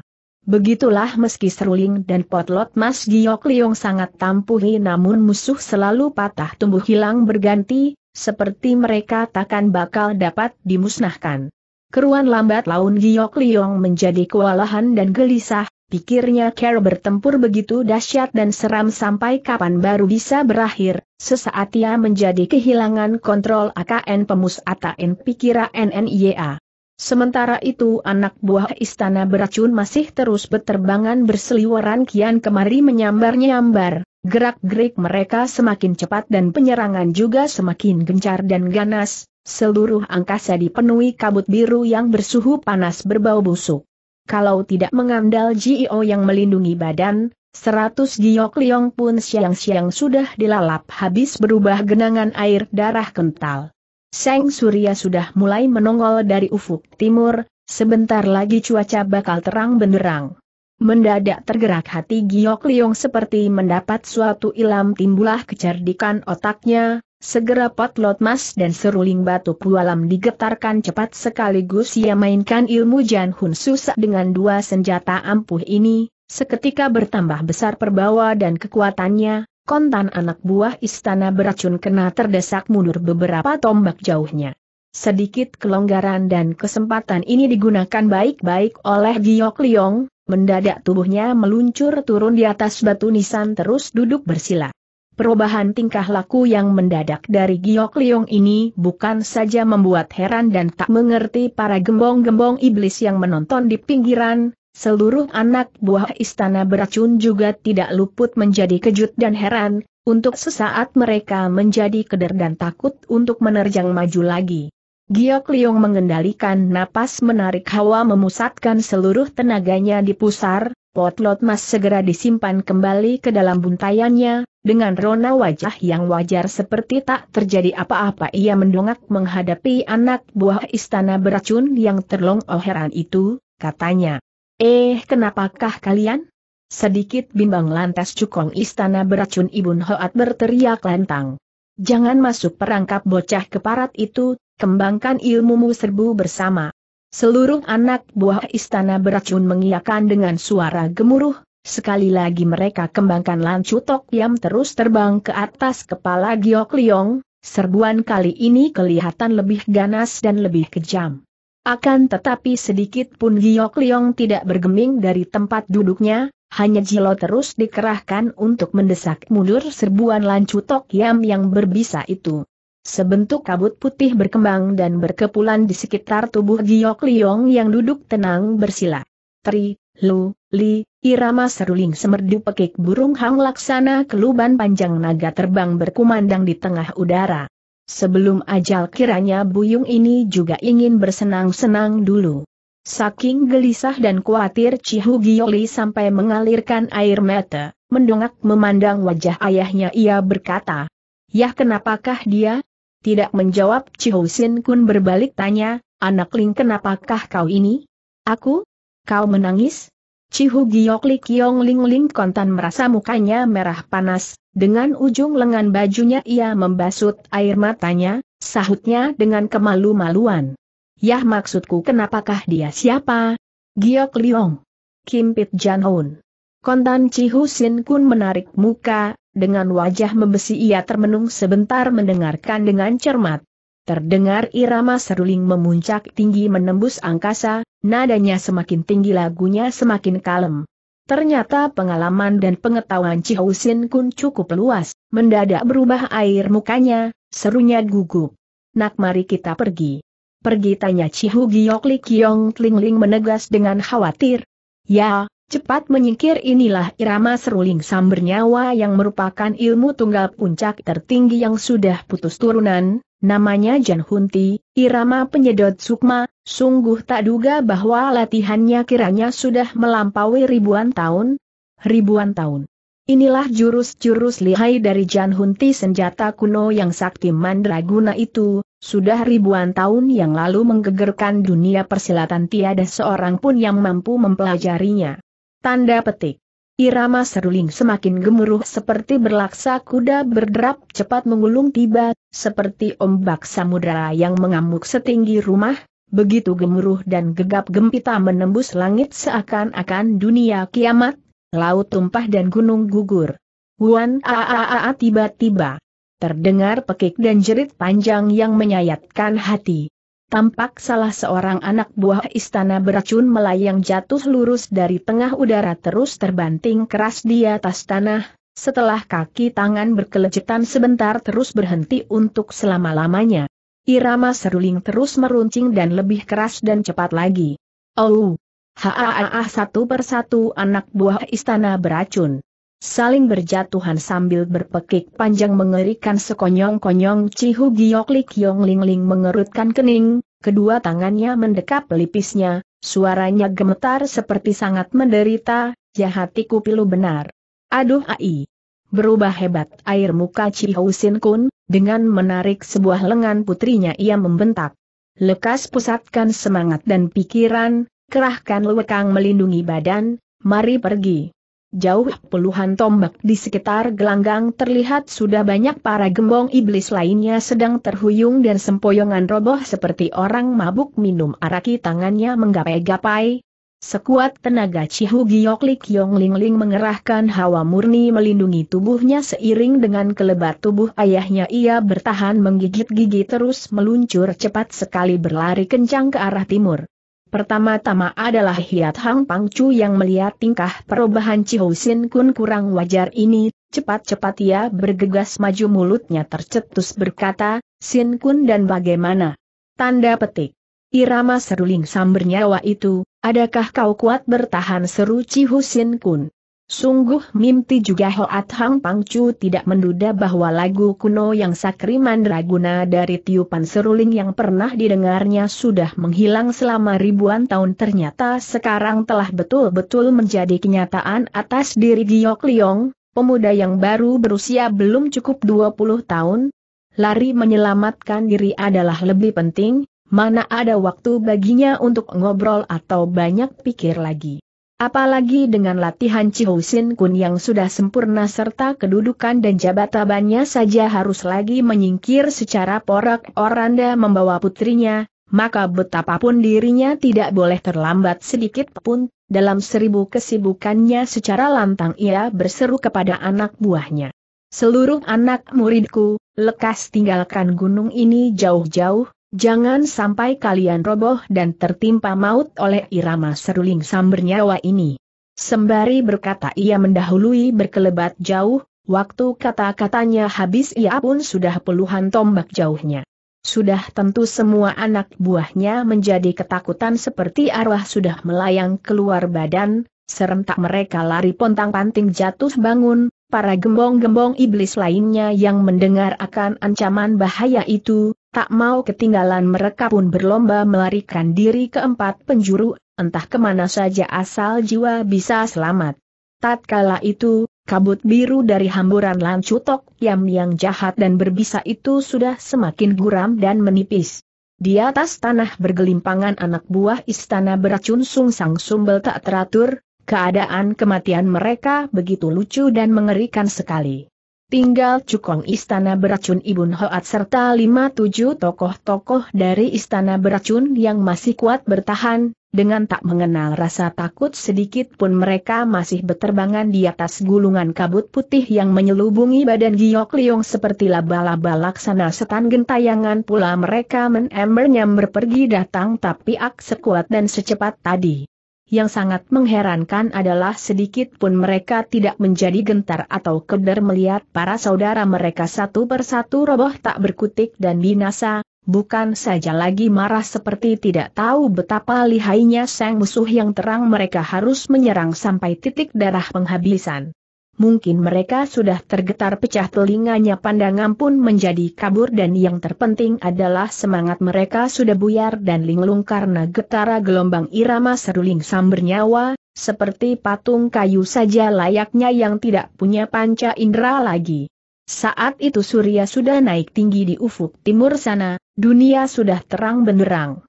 Begitulah, meski seruling dan potlot mas Giok Liong sangat tampuhi, namun musuh selalu patah tumbuh hilang berganti, seperti mereka takkan bakal dapat dimusnahkan. Keruan lambat laun Giok Liong menjadi kewalahan dan gelisah, pikirnya cara bertempur begitu dahsyat dan seram sampai kapan baru bisa berakhir. Sesaat ia menjadi kehilangan kontrol akn pemusatan pikira N N Y A. Sementara itu anak buah istana beracun masih terus berterbangan berseliweran kian kemari menyambar-nyambar, gerak-gerik mereka semakin cepat dan penyerangan juga semakin gencar dan ganas, seluruh angkasa dipenuhi kabut biru yang bersuhu panas berbau busuk. Kalau tidak mengandal G I O yang melindungi badan, seratus Giok Liong pun siang-siang sudah dilalap habis berubah genangan air darah kental. Sang surya sudah mulai menongol dari ufuk timur, sebentar lagi cuaca bakal terang benderang. Mendadak tergerak hati Giok Liong seperti mendapat suatu ilham, timbulah kecerdikan otaknya, segera potlot mas dan seruling batu pualam digetarkan cepat sekaligus ia mainkan ilmu Jan Hun Susa dengan dua senjata ampuh ini, seketika bertambah besar perbawa dan kekuatannya. Kontan anak buah istana beracun kena terdesak mundur beberapa tombak jauhnya. Sedikit kelonggaran dan kesempatan ini digunakan baik-baik oleh Giok Liong, mendadak tubuhnya meluncur turun di atas batu nisan terus duduk bersila. Perubahan tingkah laku yang mendadak dari Giok Liong ini bukan saja membuat heran dan tak mengerti para gembong-gembong iblis yang menonton di pinggiran, seluruh anak buah istana beracun juga tidak luput menjadi kejut dan heran, untuk sesaat mereka menjadi keder dan takut untuk menerjang maju lagi. Giok Liong mengendalikan napas menarik hawa memusatkan seluruh tenaganya di pusar, potlot mas segera disimpan kembali ke dalam buntayannya, dengan rona wajah yang wajar seperti tak terjadi apa-apa ia mendongak menghadapi anak buah istana beracun yang terlongo heran itu, katanya. Eh, kenapakah kalian? Sedikit bimbang lantas Cukong Istana Beracun Ibun Hoat berteriak lantang. Jangan masuk perangkap bocah keparat itu, kembangkan ilmumu serbu bersama. Seluruh anak buah Istana Beracun mengiyakan dengan suara gemuruh, sekali lagi mereka kembangkan Lan Cutok Yam terus terbang ke atas kepala Giok Liong, serbuan kali ini kelihatan lebih ganas dan lebih kejam. Akan tetapi sedikit pun Giok Liong tidak bergeming dari tempat duduknya, hanya Jilo terus dikerahkan untuk mendesak mundur serbuan Lan Cutok Yam yang berbisa itu. Sebentuk kabut putih berkembang dan berkepulan di sekitar tubuh Giok Liong yang duduk tenang bersila. Tri, Lu, Li, irama seruling semerdu pekik burung hang laksana keluban panjang naga terbang berkumandang di tengah udara. Sebelum ajal kiranya buyung ini juga ingin bersenang-senang dulu. Saking gelisah dan khawatir Cihou Giok Li sampai mengalirkan air mata, mendongak memandang wajah ayahnya ia berkata, "Yah, kenapakah dia?" Tidak menjawab Cihou Sin Kun berbalik tanya, "Anak Ling, kenapakah kau ini?" "Aku? Kau menangis?" Cihou Giok Li Kiong Ling Ling kontan merasa mukanya merah panas, dengan ujung lengan bajunya ia membasut air matanya, sahutnya dengan kemalu-maluan. "Yah, maksudku kenapakah dia siapa?" "Giok Liong. Kimpit Jan Hun." Kontan Cihou Sin Kun menarik muka, dengan wajah membesi ia termenung sebentar mendengarkan dengan cermat. Terdengar irama seruling memuncak tinggi menembus angkasa, nadanya semakin tinggi, lagunya semakin kalem. Ternyata pengalaman dan pengetahuan Cihou Sin Kun cukup luas, mendadak berubah air mukanya, serunya gugup. "Nak, mari kita pergi." "Pergi?" tanya Cihou Giok Li Kiong Ling Ling menegas dengan khawatir. "Ya, cepat menyingkir." Inilah irama seruling samber nyawa yang merupakan ilmu tunggal puncak tertinggi yang sudah putus turunan. Namanya Jan Hunti, irama penyedot sukma. Sungguh tak duga bahwa latihannya kiranya sudah melampaui ribuan tahun. Ribuan tahun. Inilah jurus-jurus lihai dari Jan Hunti, senjata kuno yang sakti mandraguna itu, sudah ribuan tahun yang lalu menggegerkan dunia persilatan, tiada seorang pun yang mampu mempelajarinya. Tanda petik. Irama seruling semakin gemuruh seperti berlaksa kuda berderap cepat menggulung tiba, seperti ombak samudera yang mengamuk setinggi rumah, begitu gemuruh dan gegap gempita menembus langit seakan-akan dunia kiamat, laut tumpah dan gunung gugur. "Wan aaa," tiba-tiba terdengar pekik dan jerit panjang yang menyayatkan hati. Tampak salah seorang anak buah istana beracun melayang jatuh lurus dari tengah udara terus terbanting keras di atas tanah, setelah kaki tangan berkelecetan sebentar terus berhenti untuk selama-lamanya. Irama seruling terus meruncing dan lebih keras dan cepat lagi. "Oh, ha-ha-ha," satu persatu anak buah istana beracun saling berjatuhan sambil berpekik panjang mengerikan sekonyong-konyong. Cihou Giok Li Kiong Ling Ling mengerutkan kening, kedua tangannya mendekap lipisnya, suaranya gemetar seperti sangat menderita. "Ya, hatiku pilu benar. Aduh ai." Berubah hebat air muka Cihou Sin Kun, dengan menarik sebuah lengan putrinya ia membentak. "Lekas pusatkan semangat dan pikiran, kerahkan lewekang melindungi badan, mari pergi." Jauh puluhan tombak di sekitar gelanggang terlihat sudah banyak para gembong iblis lainnya sedang terhuyung dan sempoyongan roboh seperti orang mabuk minum araki, tangannya menggapai-gapai. Sekuat tenaga Cihou Giok Li Kiong Ling Ling mengerahkan hawa murni melindungi tubuhnya, seiring dengan kelebat tubuh ayahnya ia bertahan menggigit gigi terus meluncur cepat sekali berlari kencang ke arah timur. Pertama-tama adalah Hiat Hang Pangcu yang melihat tingkah perubahan Cihou Sin Kun kurang wajar ini, cepat-cepat ia bergegas maju, mulutnya tercetus berkata, "Sin Kun, dan bagaimana?" Tanda petik. Irama seruling samber nyawa itu, "Adakah kau kuat bertahan?" seru Cihou Sin Kun. Sungguh mimpi juga, Hiat Hang Pangcu tidak menduga bahwa lagu kuno yang sakri mandraguna dari tiupan seruling yang pernah didengarnya sudah menghilang selama ribuan tahun, ternyata sekarang telah betul-betul menjadi kenyataan atas diri Giok Liong, pemuda yang baru berusia belum cukup dua puluh tahun. Lari menyelamatkan diri adalah lebih penting, mana ada waktu baginya untuk ngobrol atau banyak pikir lagi. Apalagi dengan latihan Cihou Sin Kun yang sudah sempurna serta kedudukan dan jabatannya saja harus lagi menyingkir secara porak-poranda membawa putrinya, maka betapapun dirinya tidak boleh terlambat sedikit pun. Dalam seribu kesibukannya secara lantang ia berseru kepada anak buahnya, "Seluruh anak muridku, lekas tinggalkan gunung ini jauh-jauh. Jangan sampai kalian roboh dan tertimpa maut oleh irama seruling samber nyawa ini." Sembari berkata ia mendahului berkelebat jauh, waktu kata-katanya habis ia pun sudah puluhan tombak jauhnya. Sudah tentu semua anak buahnya menjadi ketakutan seperti arwah sudah melayang keluar badan, serentak mereka lari pontang-panting jatuh bangun. Para gembong-gembong iblis lainnya yang mendengar akan ancaman bahaya itu, tak mau ketinggalan, mereka pun berlomba melarikan diri ke empat penjuru, entah kemana saja asal jiwa bisa selamat. Tatkala itu, kabut biru dari hamburan Lan Cutok Yam yang jahat dan berbisa itu sudah semakin guram dan menipis. Di atas tanah bergelimpangan anak buah istana beracun sungsang sumbel tak teratur, keadaan kematian mereka begitu lucu dan mengerikan sekali. Tinggal Cukong Istana Beracun Ibun Hoat serta lima tujuh tokoh-tokoh dari Istana Beracun yang masih kuat bertahan, dengan tak mengenal rasa takut sedikit pun mereka masih berterbangan di atas gulungan kabut putih yang menyelubungi badan Giok Liong seperti laba-laba laksana setan gentayangan pula mereka menember-nyamber pergi datang tapi ak sekuat dan secepat tadi. Yang sangat mengherankan adalah sedikit pun mereka tidak menjadi gentar atau keder melihat para saudara mereka satu persatu roboh tak berkutik dan binasa, bukan saja lagi marah seperti tidak tahu betapa lihainya sang musuh yang terang mereka harus menyerang sampai titik darah penghabisan. Mungkin mereka sudah tergetar pecah telinganya pandangan pun menjadi kabur dan yang terpenting adalah semangat mereka sudah buyar dan linglung karena getara gelombang irama seruling sambar nyawa, seperti patung kayu saja layaknya yang tidak punya panca indera lagi. Saat itu surya sudah naik tinggi di ufuk timur sana, dunia sudah terang benderang.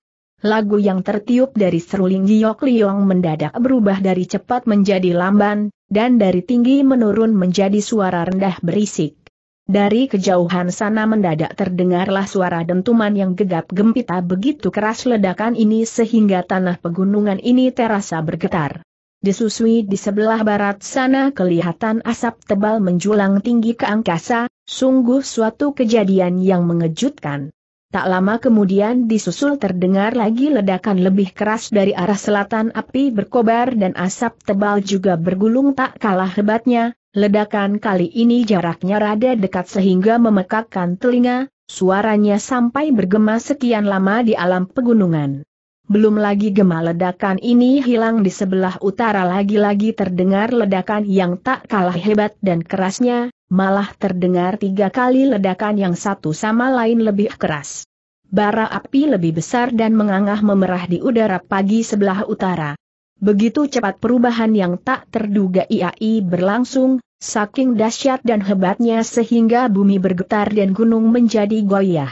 Lagu yang tertiup dari seruling Giok Liong mendadak berubah dari cepat menjadi lamban, dan dari tinggi menurun menjadi suara rendah berisik. Dari kejauhan sana mendadak terdengarlah suara dentuman yang gegap gempita begitu keras ledakan ini sehingga tanah pegunungan ini terasa bergetar. Disusui di sebelah barat sana kelihatan asap tebal menjulang tinggi ke angkasa, sungguh suatu kejadian yang mengejutkan. Tak lama kemudian disusul terdengar lagi ledakan lebih keras dari arah selatan api berkobar dan asap tebal juga bergulung tak kalah hebatnya, ledakan kali ini jaraknya rada dekat sehingga memekakkan telinga, suaranya sampai bergema sekian lama di alam pegunungan. Belum lagi gema ledakan ini hilang di sebelah utara lagi-lagi terdengar ledakan yang tak kalah hebat dan kerasnya. Malah terdengar tiga kali ledakan yang satu sama lain lebih keras. Bara api lebih besar dan mengangah memerah di udara pagi sebelah utara. Begitu cepat perubahan yang tak terduga ini berlangsung, saking dahsyat dan hebatnya sehingga bumi bergetar dan gunung menjadi goyah.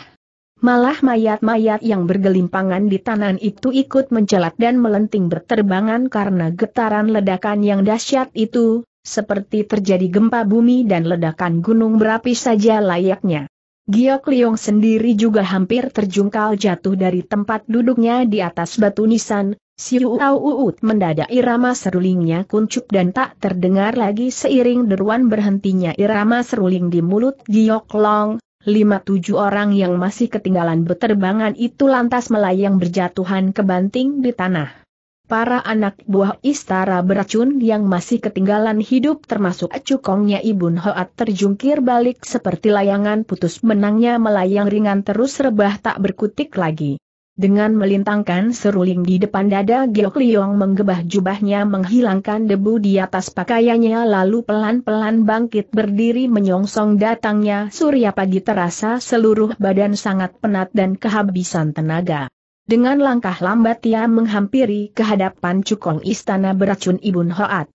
Malah mayat-mayat yang bergelimpangan di tanah itu ikut mencelat dan melenting berterbangan karena getaran ledakan yang dahsyat itu. Seperti terjadi gempa bumi dan ledakan gunung berapi saja layaknya. Giok Liong sendiri juga hampir terjungkal jatuh dari tempat duduknya di atas batu nisan. Siu Au Uut mendadak irama serulingnya kuncup dan tak terdengar lagi seiring deruan berhentinya irama seruling di mulut Giok Liong. Lima tujuh orang yang masih ketinggalan beterbangan itu lantas melayang berjatuhan kebanting di tanah. Para anak buah istana beracun yang masih ketinggalan hidup termasuk cukongnya Ibun Hoat terjungkir balik seperti layangan putus benangnya melayang ringan terus rebah tak berkutik lagi. Dengan melintangkan seruling di depan dada Giok Liong menggebah jubahnya menghilangkan debu di atas pakaiannya lalu pelan-pelan bangkit berdiri menyongsong datangnya surya pagi terasa seluruh badan sangat penat dan kehabisan tenaga. Dengan langkah lambat ia menghampiri ke hadapan Cukong Istana Beracun Ibun Hoat.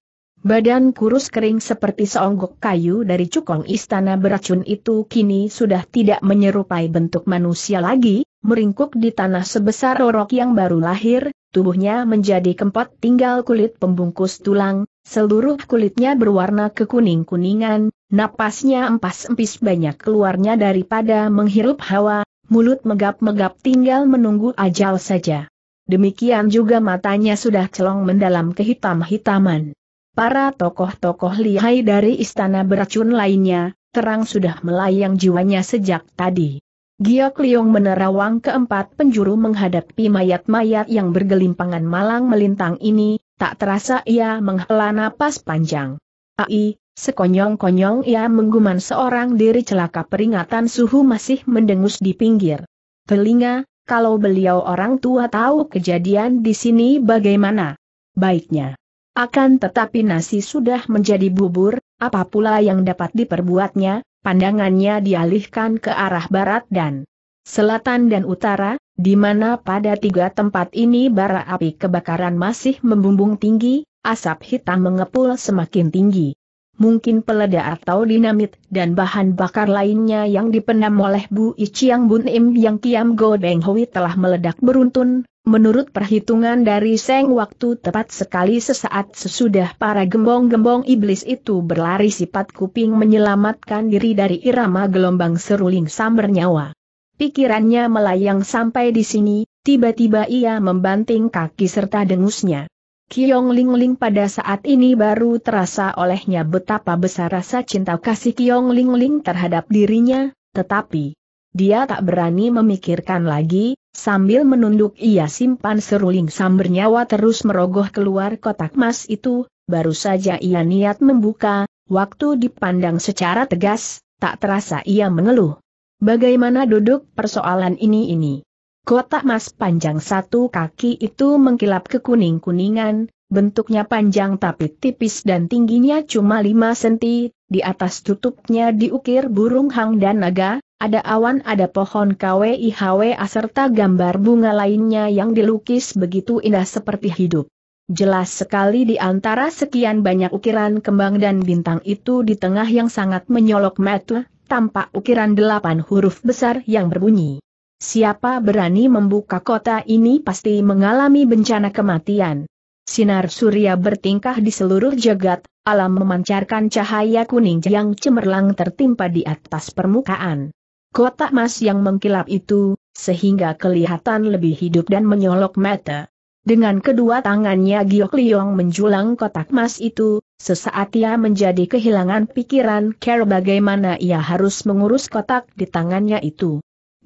Badan kurus kering seperti seonggok kayu dari Cukong Istana Beracun itu kini sudah tidak menyerupai bentuk manusia lagi, meringkuk di tanah sebesar orok yang baru lahir, tubuhnya menjadi kempot tinggal kulit pembungkus tulang, seluruh kulitnya berwarna kekuning-kuningan, napasnya empas-empis banyak keluarnya daripada menghirup hawa. Mulut megap-megap tinggal menunggu ajal saja. Demikian juga matanya sudah celong mendalam kehitam-hitaman. Para tokoh-tokoh lihai dari istana beracun lainnya, terang sudah melayang jiwanya sejak tadi. Giok Liong menerawang keempat penjuru menghadapi mayat-mayat yang bergelimpangan malang melintang ini, tak terasa ia menghela napas panjang. Ai. Sekonyong-konyong ia mengguman seorang diri celaka peringatan suhu masih mendengus di pinggir telinga, kalau beliau orang tua tahu kejadian di sini bagaimana baiknya. Akan tetapi nasi sudah menjadi bubur, apa pula yang dapat diperbuatnya, pandangannya dialihkan ke arah barat dan selatan dan utara, di mana pada tiga tempat ini bara api kebakaran masih membumbung tinggi, asap hitam mengepul semakin tinggi. mungkin peledak atau dinamit dan bahan bakar lainnya yang dipendam oleh Bu I Qiang Bun Im yang Kiam go Beng Hui telah meledak beruntun. Menurut perhitungan dari Seng waktu tepat sekali sesaat sesudah para gembong-gembong iblis itu berlari sifat kuping menyelamatkan diri dari irama gelombang seruling sambar nyawa. Pikirannya melayang sampai di sini, tiba-tiba ia membanting kaki serta dengusnya. Kiong Ling Ling pada saat ini baru terasa olehnya betapa besar rasa cinta kasih Kiong Ling Ling terhadap dirinya, tetapi dia tak berani memikirkan lagi, sambil menunduk ia simpan seruling sambar nyawa terus merogoh keluar kotak emas itu, baru saja ia niat membuka, waktu dipandang secara tegas, tak terasa ia mengeluh. Bagaimana duduk persoalan ini ini? Kotak emas panjang satu kaki itu mengkilap ke kuning-kuningan, bentuknya panjang tapi tipis dan tingginya cuma lima sentimeter, di atas tutupnya diukir burung hang dan naga, ada awan ada pohon kwihwa serta gambar bunga lainnya yang dilukis begitu indah seperti hidup. Jelas sekali di antara sekian banyak ukiran kembang dan bintang itu di tengah yang sangat menyolok mata, tampak ukiran delapan huruf besar yang berbunyi. Siapa berani membuka kota ini pasti mengalami bencana kematian. Sinar surya bertingkah di seluruh jagat, alam memancarkan cahaya kuning yang cemerlang tertimpa di atas permukaan. Kotak emas yang mengkilap itu, sehingga kelihatan lebih hidup dan menyolok mata. Dengan kedua tangannya Giok Liong menjulang kotak emas itu, sesaat ia menjadi kehilangan pikiran cara bagaimana ia harus mengurus kotak di tangannya itu.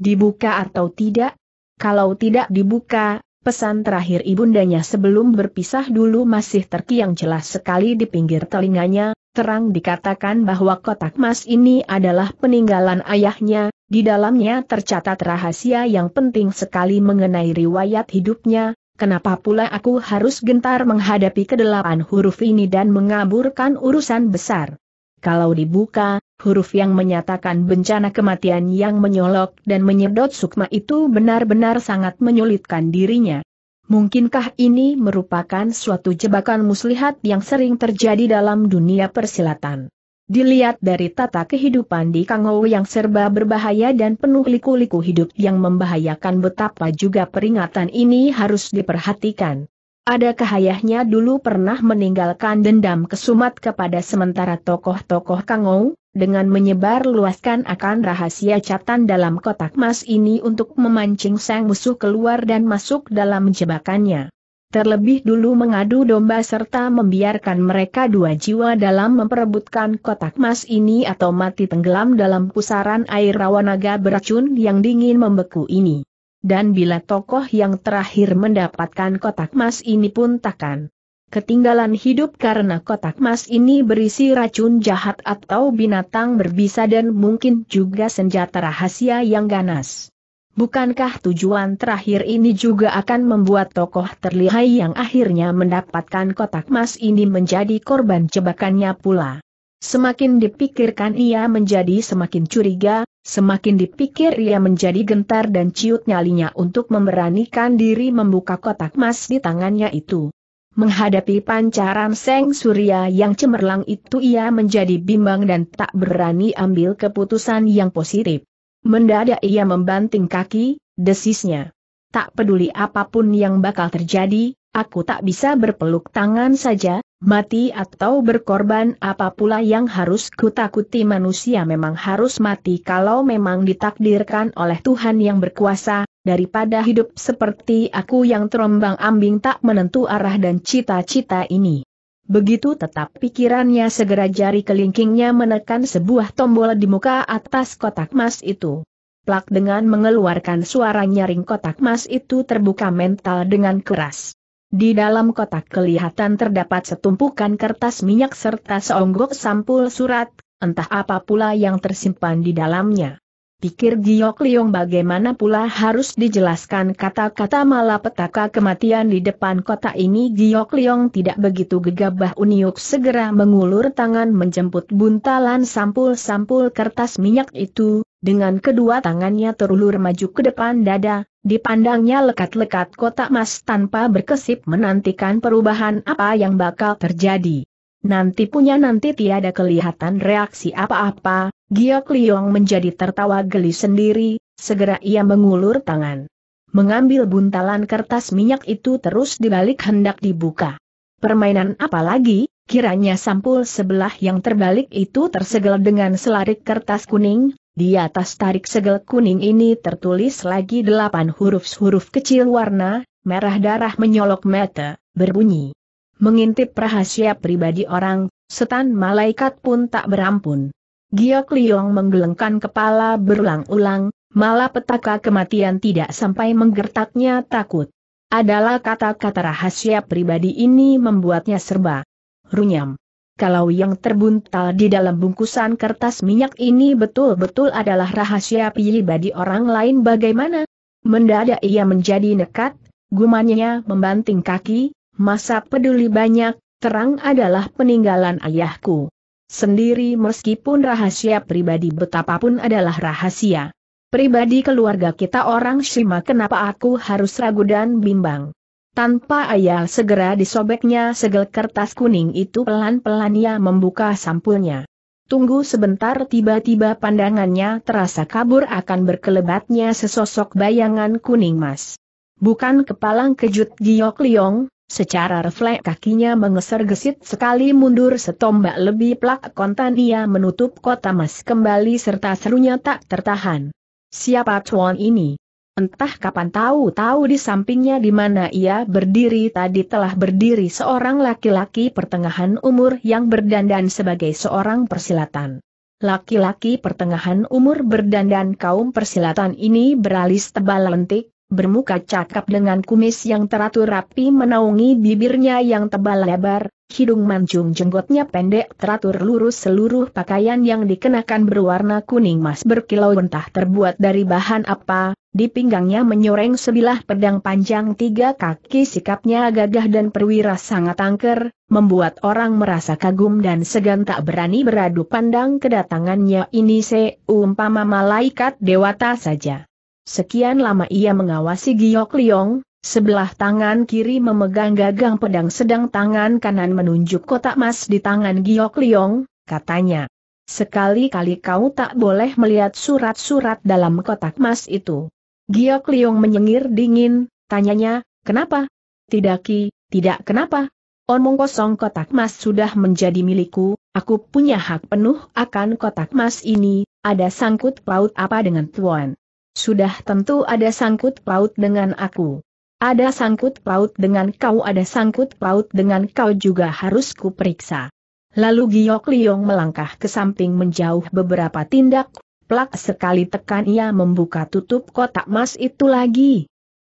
Dibuka atau tidak? Kalau tidak dibuka, pesan terakhir ibundanya sebelum berpisah dulu masih terkiang jelas sekali di pinggir telinganya, terang dikatakan bahwa kotak emas ini adalah peninggalan ayahnya, di dalamnya tercatat rahasia yang penting sekali mengenai riwayat hidupnya, kenapa pula aku harus gentar menghadapi kedelapan huruf ini dan mengaburkan urusan besar? Kalau dibuka, huruf yang menyatakan bencana kematian yang menyolok dan menyedot sukma itu benar-benar sangat menyulitkan dirinya. Mungkinkah ini merupakan suatu jebakan muslihat yang sering terjadi dalam dunia persilatan? Dilihat dari tata kehidupan di Kangou yang serba berbahaya dan penuh liku-liku hidup yang membahayakan, betapa juga peringatan ini harus diperhatikan. Adakah ayahnya dulu pernah meninggalkan dendam kesumat kepada sementara tokoh-tokoh Kangou, dengan menyebar luaskan akan rahasia catatan dalam kotak emas ini untuk memancing sang musuh keluar dan masuk dalam jebakannya? Terlebih dulu mengadu domba serta membiarkan mereka dua jiwa dalam memperebutkan kotak emas ini atau mati tenggelam dalam pusaran air rawa naga beracun yang dingin membeku ini. Dan bila tokoh yang terakhir mendapatkan kotak emas ini pun takkan ketinggalan hidup karena kotak emas ini berisi racun jahat atau binatang berbisa dan mungkin juga senjata rahasia yang ganas. Bukankah tujuan terakhir ini juga akan membuat tokoh terlihai yang akhirnya mendapatkan kotak emas ini menjadi korban jebakannya pula? Semakin dipikirkan ia menjadi semakin curiga, semakin dipikir ia menjadi gentar dan ciut nyalinya untuk memberanikan diri membuka kotak emas di tangannya itu. Menghadapi pancaran seng surya yang cemerlang itu ia menjadi bimbang dan tak berani ambil keputusan yang positif. Mendadak ia membanting kaki, desisnya. Tak peduli apapun yang bakal terjadi, aku tak bisa berpeluk tangan saja, mati atau berkorban apa pula yang harus kutakuti? Manusia memang harus mati kalau memang ditakdirkan oleh Tuhan yang berkuasa, daripada hidup seperti aku yang terombang-ambing tak menentu arah dan cita-cita ini. Begitu tetap pikirannya segera jari kelingkingnya menekan sebuah tombol di muka atas kotak emas itu. Plak, dengan mengeluarkan suara nyaring kotak emas itu terbuka mental dengan keras. Di dalam kotak kelihatan terdapat setumpukan kertas minyak serta seonggok sampul surat, entah apa pula yang tersimpan di dalamnya. Pikir Giok Liong, bagaimana pula harus dijelaskan kata-kata malapetaka kematian di depan kotak ini? Giok Liong tidak begitu gegabah unyuk segera mengulur tangan menjemput buntalan sampul-sampul kertas minyak itu, dengan kedua tangannya terulur maju ke depan dada. Dipandangnya lekat-lekat kotak emas tanpa berkesip menantikan perubahan apa yang bakal terjadi. nanti punya nanti. Tiada kelihatan reaksi apa-apa, Giok Liong menjadi tertawa geli sendiri, segera ia mengulur tangan. Mengambil buntalan kertas minyak itu terus dibalik hendak dibuka. Permainan apa lagi? Kiranya sampul sebelah yang terbalik itu tersegel dengan selarik kertas kuning. Di atas tarik segel kuning ini tertulis lagi delapan huruf-huruf kecil warna merah darah menyolok mata, berbunyi: mengintip rahasia pribadi orang, setan malaikat pun tak berampun. Giok Liong menggelengkan kepala berulang-ulang, malapetaka kematian tidak sampai menggertaknya takut. Adalah kata-kata rahasia pribadi ini membuatnya serba runyam. Kalau yang terbuntal di dalam bungkusan kertas minyak ini betul-betul adalah rahasia pribadi orang lain, bagaimana? Mendadak ia menjadi nekat, gumanya membanting kaki, masa peduli banyak, terang adalah peninggalan ayahku sendiri, meskipun rahasia pribadi betapapun adalah rahasia pribadi keluarga kita orang Shima, kenapa aku harus ragu dan bimbang? Tanpa ayal segera disobeknya segel kertas kuning itu, pelan-pelan ia membuka sampulnya. Tunggu sebentar, tiba-tiba pandangannya terasa kabur akan berkelebatnya sesosok bayangan kuning mas. Bukan kepalang, kejut Giok Liong, secara refleks kakinya mengeser gesit sekali mundur setombak lebih, plak kontan ia menutup kota mas kembali serta serunya tak tertahan. Siapa tuan ini? Entah kapan tahu-tahu di sampingnya di mana ia berdiri tadi telah berdiri seorang laki-laki pertengahan umur yang berdandan sebagai seorang persilatan. Laki-laki pertengahan umur berdandan kaum persilatan ini beralis tebal lentik, bermuka cakap dengan kumis yang teratur rapi menaungi bibirnya yang tebal lebar, hidung mancung, jenggotnya pendek teratur lurus. Seluruh pakaian yang dikenakan berwarna kuning mas berkilau entah terbuat dari bahan apa. Di pinggangnya menyoreng sebilah pedang panjang tiga kaki, sikapnya gagah dan perwira sangat angker, membuat orang merasa kagum dan segan tak berani beradu pandang. Kedatangannya ini seumpama malaikat dewata saja. Sekian lama ia mengawasi Giok Liong, sebelah tangan kiri memegang gagang pedang sedang tangan kanan menunjuk kotak emas di tangan Giok Liong, katanya. Sekali-kali kau tak boleh melihat surat-surat dalam kotak emas itu. Giok Liong menyengir dingin, tanyanya, kenapa? Tidak Ki, tidak kenapa. Omong kosong, kotak emas sudah menjadi milikku, aku punya hak penuh akan kotak emas ini, ada sangkut paut apa dengan tuan? Sudah tentu ada sangkut paut dengan aku. Ada sangkut paut dengan kau, ada sangkut paut dengan kau juga harus kuperiksa. Lalu Giok Liong melangkah ke samping menjauh beberapa tindak, plak sekali tekan ia membuka tutup kotak emas itu lagi,